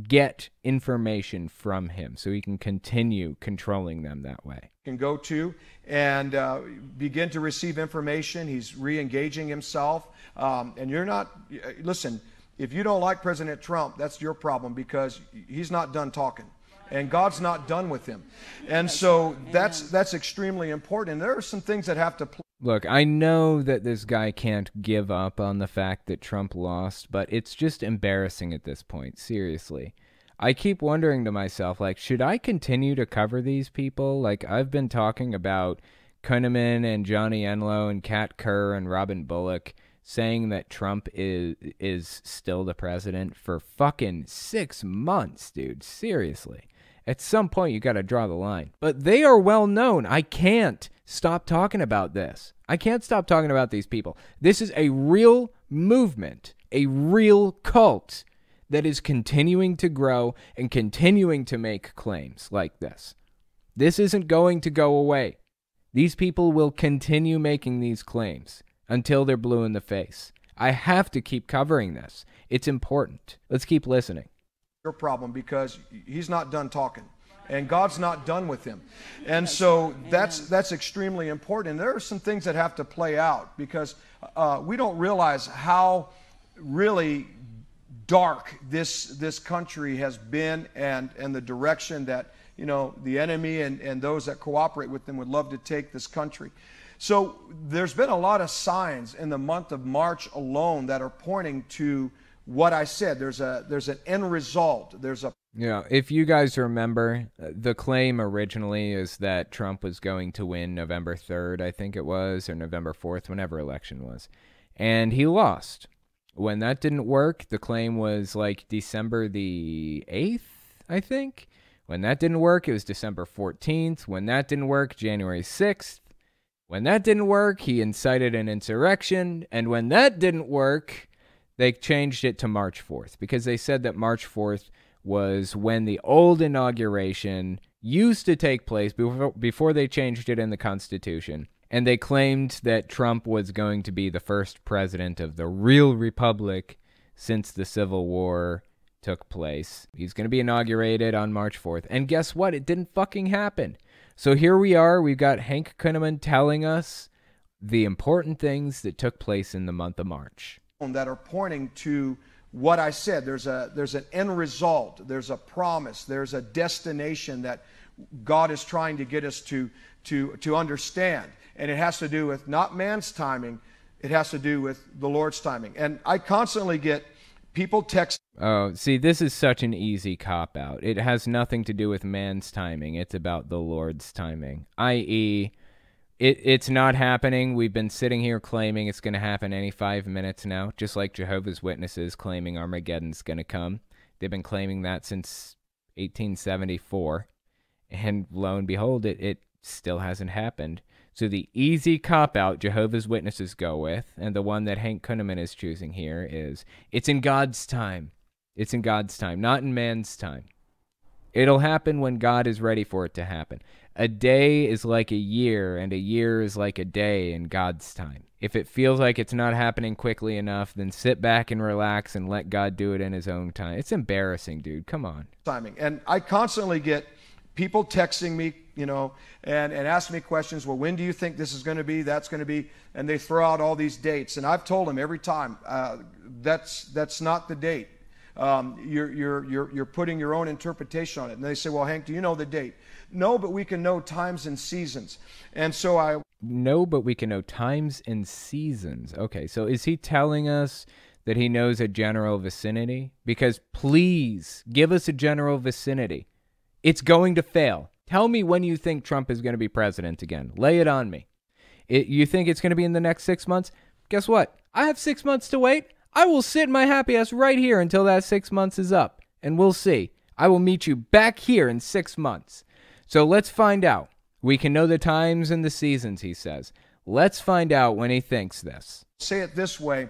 get information from him so he can continue controlling them that way. Can go to and begin to receive information. He's re-engaging himself. And you're not, listen, if you don't like President Trump, that's your problem, because he's not done talking. And God's not done with him. And so that's extremely important. There are some things that have to play. Look, I know that this guy can't give up on the fact that Trump lost, but it's just embarrassing at this point, seriously. I keep wondering to myself, like, should I continue to cover these people? Like, I've been talking about Kunneman and Johnny Enlow and Kat Kerr and Robin Bullock saying that Trump is still the president for fucking 6 months, dude, seriously. At some point, you got to draw the line. But they are well known. I can't stop talking about this. I can't stop talking about these people. This is a real movement, a real cult that is continuing to grow and continuing to make claims like this. This isn't going to go away. These people will continue making these claims until they're blue in the face. I have to keep covering this. It's important. Let's keep listening. Your problem, because he's not done talking and God's not done with him. And so that's extremely important. There are some things that have to play out, because we don't realize how really dark this country has been, and the direction that, you know, the enemy and those that cooperate with them would love to take this country. So there's been a lot of signs in the month of March alone that are pointing to what I said. There's an end result. Yeah, if you guys remember, the claim originally is that Trump was going to win November 3rd, I think it was, or November 4th, whenever election was. And he lost. When that didn't work, the claim was like December the 8th, I think. When that didn't work, it was December 14th. When that didn't work, January 6th. When that didn't work, he incited an insurrection. And when that didn't work, they changed it to March 4th, because they said that March 4th was when the old inauguration used to take place before they changed it in the Constitution. And they claimed that Trump was going to be the first president of the real republic since the Civil War took place. He's going to be inaugurated on March 4th. And guess what? It didn't fucking happen. So here we are. We've got Hank Kunneman telling us the important things that took place in the month of March. That are pointing to what I said. There's an end result. There's a promise. There's a destination that God is trying to get us to understand. And it has to do with not man's timing. It has to do with the Lord's timing. And I constantly get people text. Oh, see, this is such an easy cop-out. It has nothing to do with man's timing. It's about the Lord's timing, i.e., It's not happening. We've been sitting here claiming it's going to happen any 5 minutes now, just like Jehovah's Witnesses claiming Armageddon's going to come. They've been claiming that since 1874, and lo and behold, it still hasn't happened. So the easy cop-out Jehovah's Witnesses go with, and the one that Hank Kunneman is choosing here is, it's in God's time. It's in God's time, not in man's time. It'll happen when God is ready for it to happen. A day is like a year, and a year is like a day in God's time. If it feels like it's not happening quickly enough, then sit back and relax and let God do it in his own time. It's embarrassing, dude. Come on. Timing. And I constantly get people texting me, you know, and asking me questions. Well, when do you think this is going to be? That's going to be. And they throw out all these dates. And I've told them every time, that's not the date. You're putting your own interpretation on it. And they say, well, Hank, do you know the date? No, but we can know times and seasons. And so I... No, but we can know times and seasons. Okay, so is he telling us that he knows a general vicinity? Because please, give us a general vicinity. It's going to fail. Tell me when you think Trump is going to be president again. Lay it on me. You think it's going to be in the next 6 months? Guess what? I have 6 months to wait. I will sit my happy ass right here until that 6 months is up, and we'll see. I will meet you back here in 6 months. So let's find out. We can know the times and the seasons, he says. Let's find out when he thinks this. Say it this way.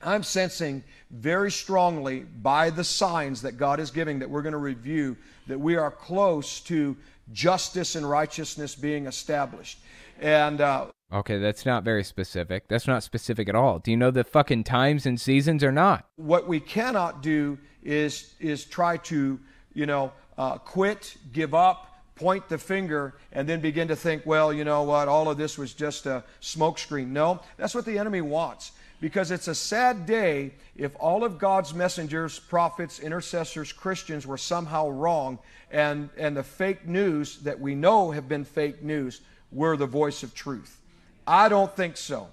I'm sensing very strongly by the signs that God is giving that we're going to review that we are close to justice and righteousness being established. And okay, that's not very specific. That's not specific at all. Do you know the fucking times and seasons or not? What we cannot do is try to, you know, quit, give up, point the finger, and then begin to think, well, you know what, all of this was just a smokescreen. No, that's what the enemy wants, because it's a sad day if all of God's messengers, prophets, intercessors, Christians were somehow wrong, and the fake news that we know have been fake news were the voice of truth. I don't think so.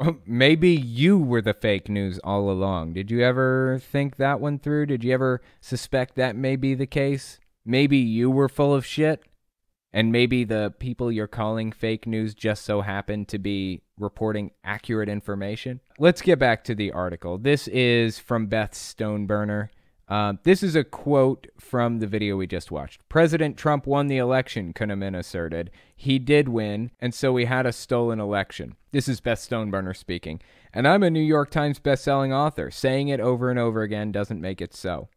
Well, maybe you were the fake news all along. Did you ever think that one through? Did you ever suspect that may be the case? Maybe you were full of shit, and maybe the people you're calling fake news just so happen to be reporting accurate information. Let's get back to the article. This is from Beth Stoneburner. This is a quote from the video we just watched. President Trump won the election, Kunneman asserted. He did win, and so we had a stolen election. This is Beth Stoneburner speaking. And I'm a New York Times bestselling author. Saying it over and over again doesn't make it so.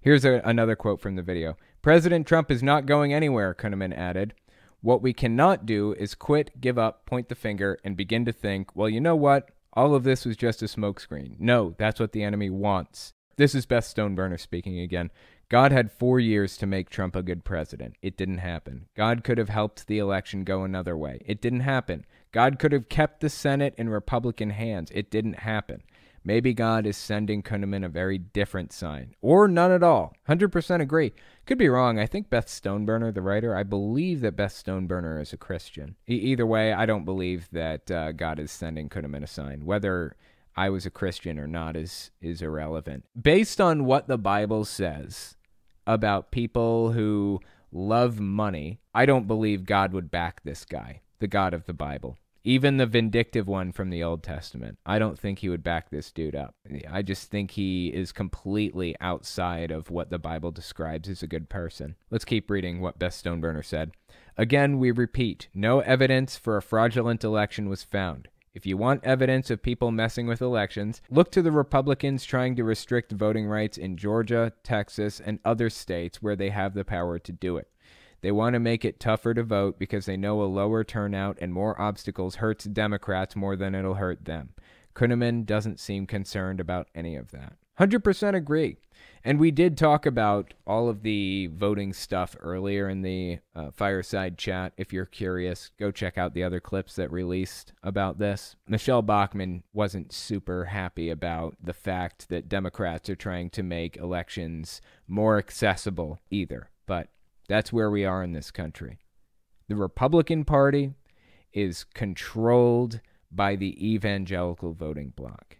Here's another quote from the video. President Trump is not going anywhere, Kunneman added. What we cannot do is quit, give up, point the finger, and begin to think, well, you know what? All of this was just a smokescreen. No, that's what the enemy wants. This is Beth Stoneburner speaking again. God had 4 years to make Trump a good president. It didn't happen. God could have helped the election go another way. It didn't happen. God could have kept the Senate in Republican hands. It didn't happen. Maybe God is sending Kunneman a very different sign. Or none at all. 100% agree. Could be wrong. I think Beth Stoneburner, the writer, I believe that Beth Stoneburner is a Christian. Either way, I don't believe that God is sending Kunneman a sign. Whether I was a Christian or not is irrelevant. Based on what the Bible says about people who love money, I don't believe God would back this guy, the God of the Bible. Even the vindictive one from the Old Testament. I don't think he would back this dude up. I just think he is completely outside of what the Bible describes as a good person. Let's keep reading what Beth Stoneburner said. Again, we repeat, no evidence for a fraudulent election was found. If you want evidence of people messing with elections, look to the Republicans trying to restrict voting rights in Georgia, Texas, and other states where they have the power to do it. They want to make it tougher to vote because they know a lower turnout and more obstacles hurts Democrats more than it'll hurt them. Kunneman doesn't seem concerned about any of that. 100% agree. And we did talk about all of the voting stuff earlier in the fireside chat. If you're curious, go check out the other clips that released about this. Michele Bachmann wasn't super happy about the fact that Democrats are trying to make elections more accessible either, but that's where we are in this country. The Republican Party is controlled by the evangelical voting bloc.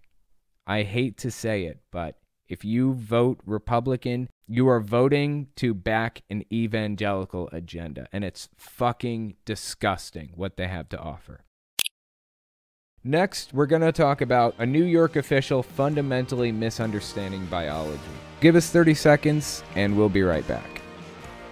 I hate to say it, but if you vote Republican, you are voting to back an evangelical agenda, and it's fucking disgusting what they have to offer. Next, we're going to talk about a New York official fundamentally misunderstanding biology. Give us 30 seconds, and we'll be right back.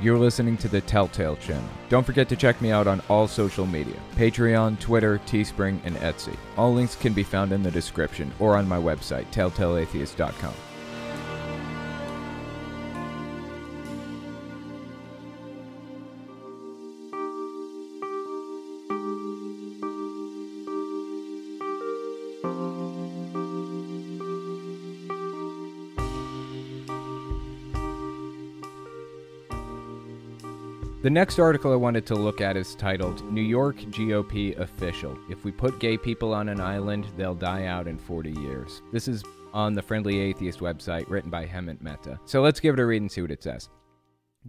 You're listening to the Telltale Channel. Don't forget to check me out on all social media. Patreon, Twitter, Teespring, and Etsy. All links can be found in the description or on my website, telltaleatheist.com. The next article I wanted to look at is titled, New York GOP Official. If we put gay people on an island, they'll die out in 40 years. This is on the Friendly Atheist website, written by Hemant Mehta. So let's give it a read and see what it says.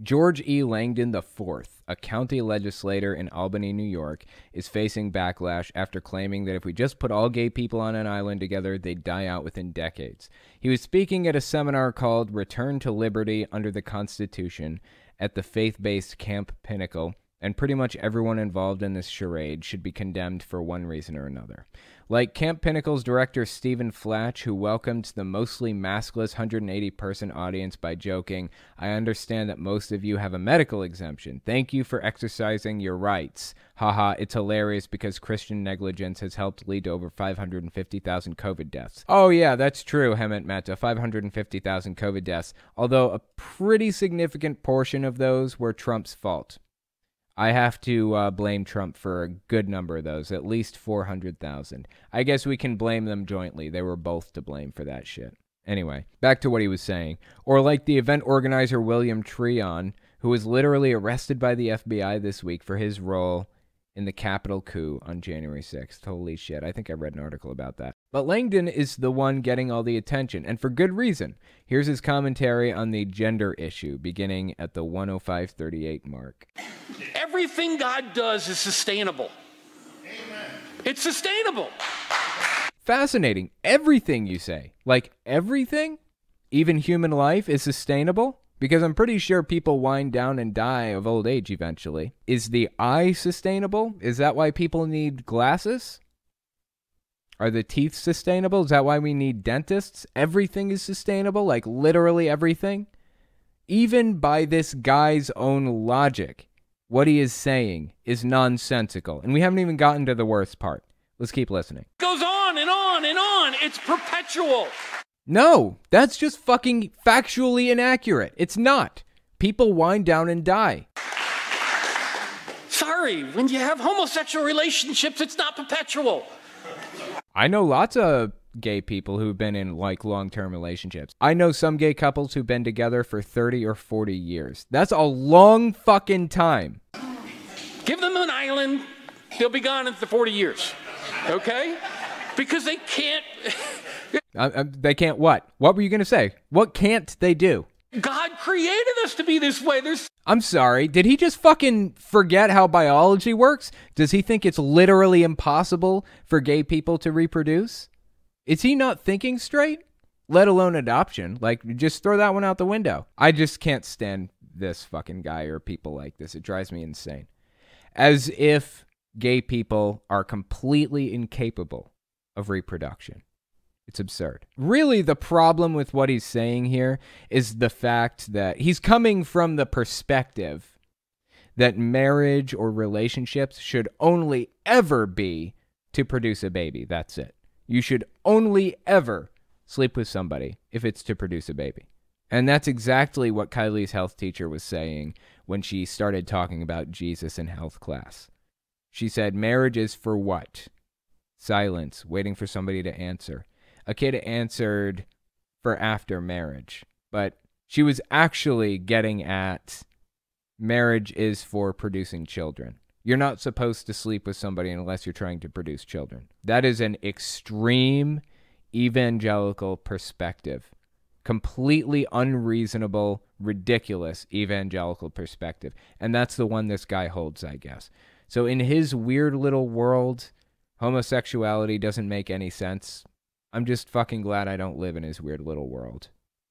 George E. Langdon IV, a county legislator in Albany, New York, is facing backlash after claiming that if we just put all gay people on an island together, they'd die out within decades. He was speaking at a seminar called Return to Liberty Under the Constitution, at the faith-based Camp Pinnacle, and pretty much everyone involved in this charade should be condemned for one reason or another. Like Camp Pinnacle's director Stephen Flatch, who welcomed the mostly maskless 180-person audience by joking, "I understand that most of you have a medical exemption. Thank you for exercising your rights. Haha, it's hilarious because Christian negligence has helped lead to over 550,000 COVID deaths." Oh yeah, that's true, Hemant Mehta, 550,000 COVID deaths, although a pretty significant portion of those were Trump's fault. I have to blame Trump for a good number of those, at least 400,000. I guess we can blame them jointly. They were both to blame for that shit. Anyway, back to what he was saying. Or like the event organizer William Tryon, who was literally arrested by the FBI this week for his role in the Capitol coup on January 6th. Holy shit, I think I read an article about that. But Langdon is the one getting all the attention, and for good reason. Here's his commentary on the gender issue, beginning at the 1:05:38 mark. Everything God does is sustainable. Amen. It's sustainable. Fascinating. Everything you say. Like, everything? Even human life is sustainable? Because I'm pretty sure people wind down and die of old age eventually. Is the eye sustainable? Is that why people need glasses? Are the teeth sustainable? Is that why we need dentists? Everything is sustainable, like literally everything. Even by this guy's own logic, what he is saying is nonsensical. And we haven't even gotten to the worst part. Let's keep listening. It goes on and on and on. It's perpetual. No, that's just fucking factually inaccurate. It's not. People wind down and die. Sorry, when you have homosexual relationships, it's not perpetual. I know lots of gay people who've been in, like, long-term relationships. I know some gay couples who've been together for 30 or 40 years. That's a long fucking time. Give them an island. They'll be gone after 40 years. Okay? Because they can't... they can't what? What were you going to say? What can't they do? God created us to be this way. There's... I'm sorry. Did he just fucking forget how biology works? Does he think it's literally impossible for gay people to reproduce? Is he not thinking straight? Let alone adoption. Like, just throw that one out the window. I just can't stand this fucking guy or people like this. It drives me insane. As if gay people are completely incapable of reproduction. It's absurd. Really, the problem with what he's saying here is the fact that he's coming from the perspective that marriage or relationships should only ever be to produce a baby. That's it. You should only ever sleep with somebody if it's to produce a baby. And that's exactly what Kylie's health teacher was saying when she started talking about Jesus in health class. She said, marriage is for what? Silence, waiting for somebody to answer. A kid answered for after marriage, but she was actually getting at marriage is for producing children. You're not supposed to sleep with somebody unless you're trying to produce children. That is an extreme evangelical perspective. Completely unreasonable, ridiculous evangelical perspective. And that's the one this guy holds, I guess. So in his weird little world, homosexuality doesn't make any sense. I'm just fucking glad I don't live in his weird little world.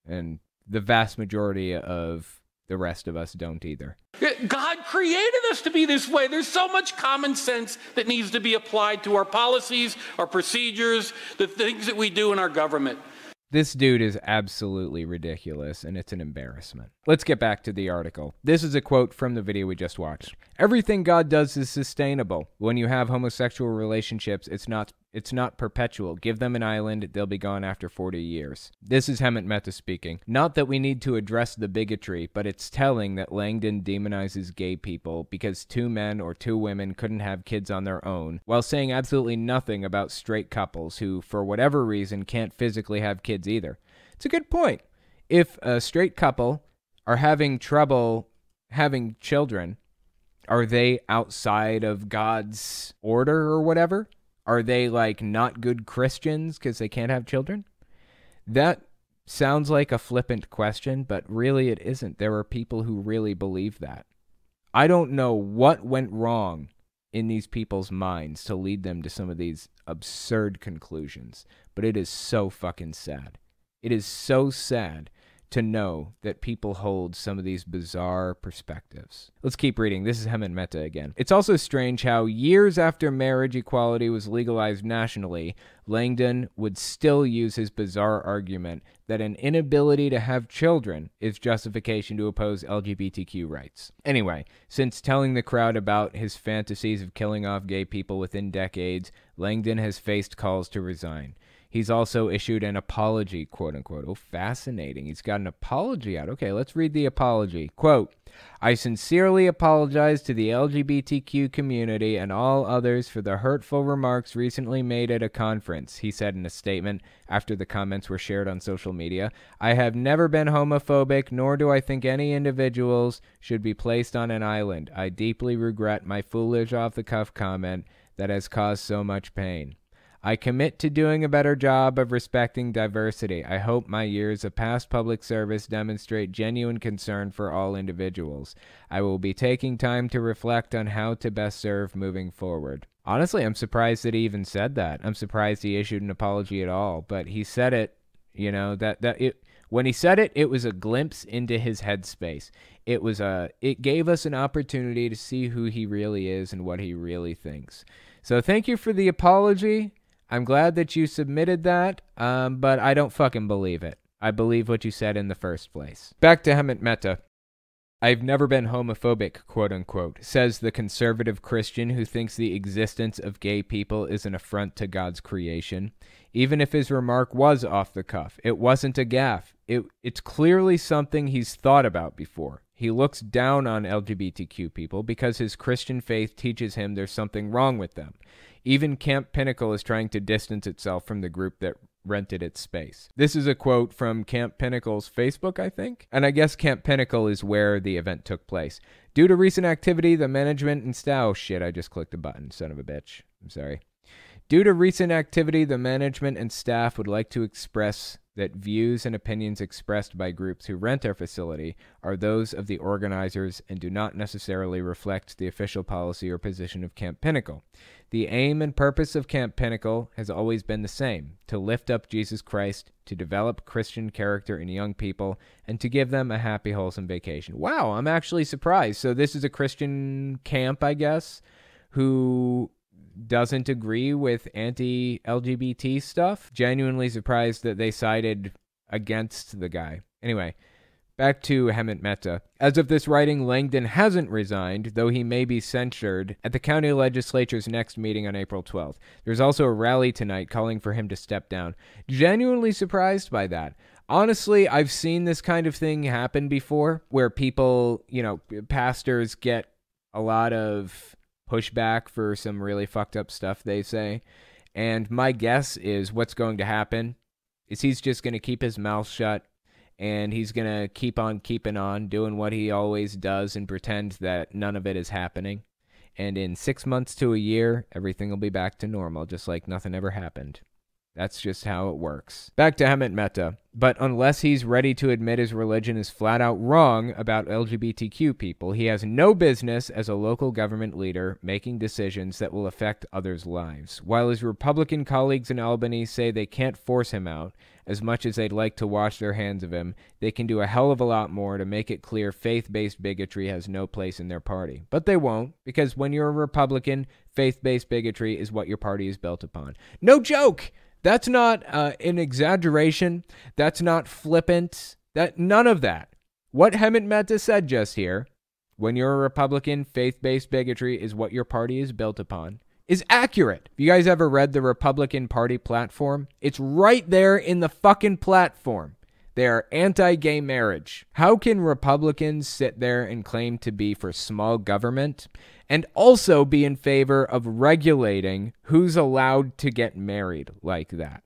And the vast majority of the rest of us don't either. God created us to be this way. There's so much common sense that needs to be applied to our policies, our procedures, the things that we do in our government. This dude is absolutely ridiculous, and it's an embarrassment. Let's get back to the article. This is a quote from the video we just watched. Everything God does is sustainable. When you have homosexual relationships, it's not perpetual. Give them an island, they'll be gone after 40 years. This is Hemant Mehta speaking. Not that we need to address the bigotry, but it's telling that Langdon demonizes gay people because two men or two women couldn't have kids on their own, while saying absolutely nothing about straight couples who, for whatever reason, can't physically have kids either. It's a good point. If a straight couple are having trouble having children, are they outside of God's order or whatever? Are they, like, not good Christians because they can't have children? That sounds like a flippant question, but really it isn't. There are people who really believe that. I don't know what went wrong in these people's minds to lead them to some of these absurd conclusions, but it is so fucking sad. It is so sad to know that people hold some of these bizarre perspectives. Let's keep reading. This is Hemant Mehta again. It's also strange how years after marriage equality was legalized nationally, Langdon would still use his bizarre argument that an inability to have children is justification to oppose LGBTQ rights. Anyway, since telling the crowd about his fantasies of killing off gay people within decades, Langdon has faced calls to resign. He's also issued an apology, quote-unquote. Oh, fascinating. He's got an apology out. Okay, let's read the apology. Quote, "I sincerely apologize to the LGBTQ community and all others for the hurtful remarks recently made at a conference," he said in a statement after the comments were shared on social media. "I have never been homophobic, nor do I think any individuals should be placed on an island. I deeply regret my foolish off-the-cuff comment that has caused so much pain. I commit to doing a better job of respecting diversity. I hope my years of past public service demonstrate genuine concern for all individuals. I will be taking time to reflect on how to best serve moving forward." Honestly, I'm surprised that he even said that. I'm surprised he issued an apology at all, but he said it, you know, when he said it, it was a glimpse into his headspace. It gave us an opportunity to see who he really is and what he really thinks. So thank you for the apology. I'm glad that you submitted that, but I don't fucking believe it. I believe what you said in the first place. Back to Hemant Mehta. "I've never been homophobic," quote-unquote, says the conservative Christian who thinks the existence of gay people is an affront to God's creation. Even if his remark was off the cuff, it wasn't a gaffe. It's clearly something he's thought about before. He looks down on LGBTQ people because his Christian faith teaches him there's something wrong with them. Even Camp Pinnacle is trying to distance itself from the group that rented its space. This is a quote from Camp Pinnacle's Facebook, I think. And I guess Camp Pinnacle is where the event took place. "Due to recent activity, the management and staff..." Oh, shit, I just clicked the button, son of a bitch. I'm sorry. "Due to recent activity, the management and staff would like to express that views and opinions expressed by groups who rent our facility are those of the organizers and do not necessarily reflect the official policy or position of Camp Pinnacle. The aim and purpose of Camp Pinnacle has always been the same, to lift up Jesus Christ, to develop Christian character in young people, and to give them a happy, wholesome vacation." Wow, I'm actually surprised. So this is a Christian camp, I guess, who doesn't agree with anti-LGBT stuff. Genuinely surprised that they sided against the guy. Anyway, back to Hemant Mehta. "As of this writing, Langdon hasn't resigned, though he may be censured at the county legislature's next meeting on April 12th. There's also a rally tonight calling for him to step down." Genuinely surprised by that. Honestly, I've seen this kind of thing happen before, where people, you know, pastors get a lot of pushback for some really fucked up stuff they say. And my guess is what's going to happen is he's just going to keep his mouth shut and he's going to keep on keeping on doing what he always does and pretend that none of it is happening. And in 6 months to a year, everything will be back to normal, just like nothing ever happened. That's just how it works. Back to Hemant Mehta. "But unless he's ready to admit his religion is flat out wrong about LGBTQ people, he has no business as a local government leader making decisions that will affect others' lives. While his Republican colleagues in Albany say they can't force him out, as much as they'd like to wash their hands of him, they can do a hell of a lot more to make it clear faith-based bigotry has no place in their party. But they won't, because when you're a Republican, faith-based bigotry is what your party is built upon." No joke! That's not an exaggeration. That's not flippant. None of that. What Hemant Mehta said just here, when you're a Republican, faith-based bigotry is what your party is built upon, is accurate. If you guys ever read the Republican Party platform, it's right there in the fucking platform. They are anti-gay marriage. How can Republicans sit there and claim to be for small government and also be in favor of regulating who's allowed to get married like that?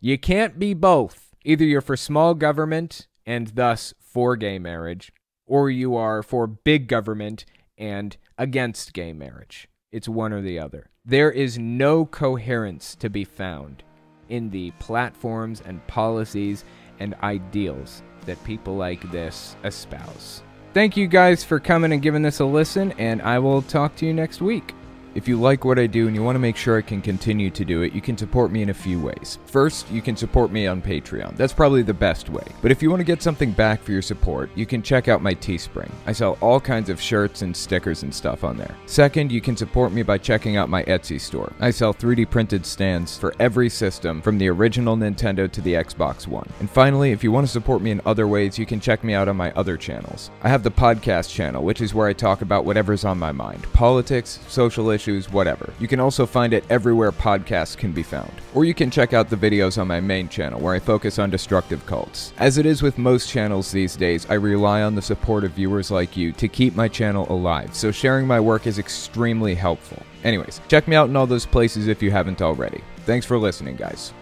You can't be both. Either you're for small government and thus for gay marriage, or you are for big government and against gay marriage. It's one or the other. There is no coherence to be found in the platforms and policies and ideals that people like this espouse. Thank you guys for coming and giving this a listen, and I will talk to you next week. If you like what I do and you want to make sure I can continue to do it, you can support me in a few ways. First, you can support me on Patreon. That's probably the best way. But if you want to get something back for your support, you can check out my Teespring. I sell all kinds of shirts and stickers and stuff on there. Second, you can support me by checking out my Etsy store. I sell 3D printed stands for every system, from the original Nintendo to the Xbox One. And finally, if you want to support me in other ways, you can check me out on my other channels. I have the podcast channel, which is where I talk about whatever's on my mind. Politics, social issues, whatever. You can also find it everywhere podcasts can be found. Or you can check out the videos on my main channel where I focus on destructive cults. As it is with most channels these days, I rely on the support of viewers like you to keep my channel alive, so sharing my work is extremely helpful. Anyways, check me out in all those places if you haven't already. Thanks for listening, guys.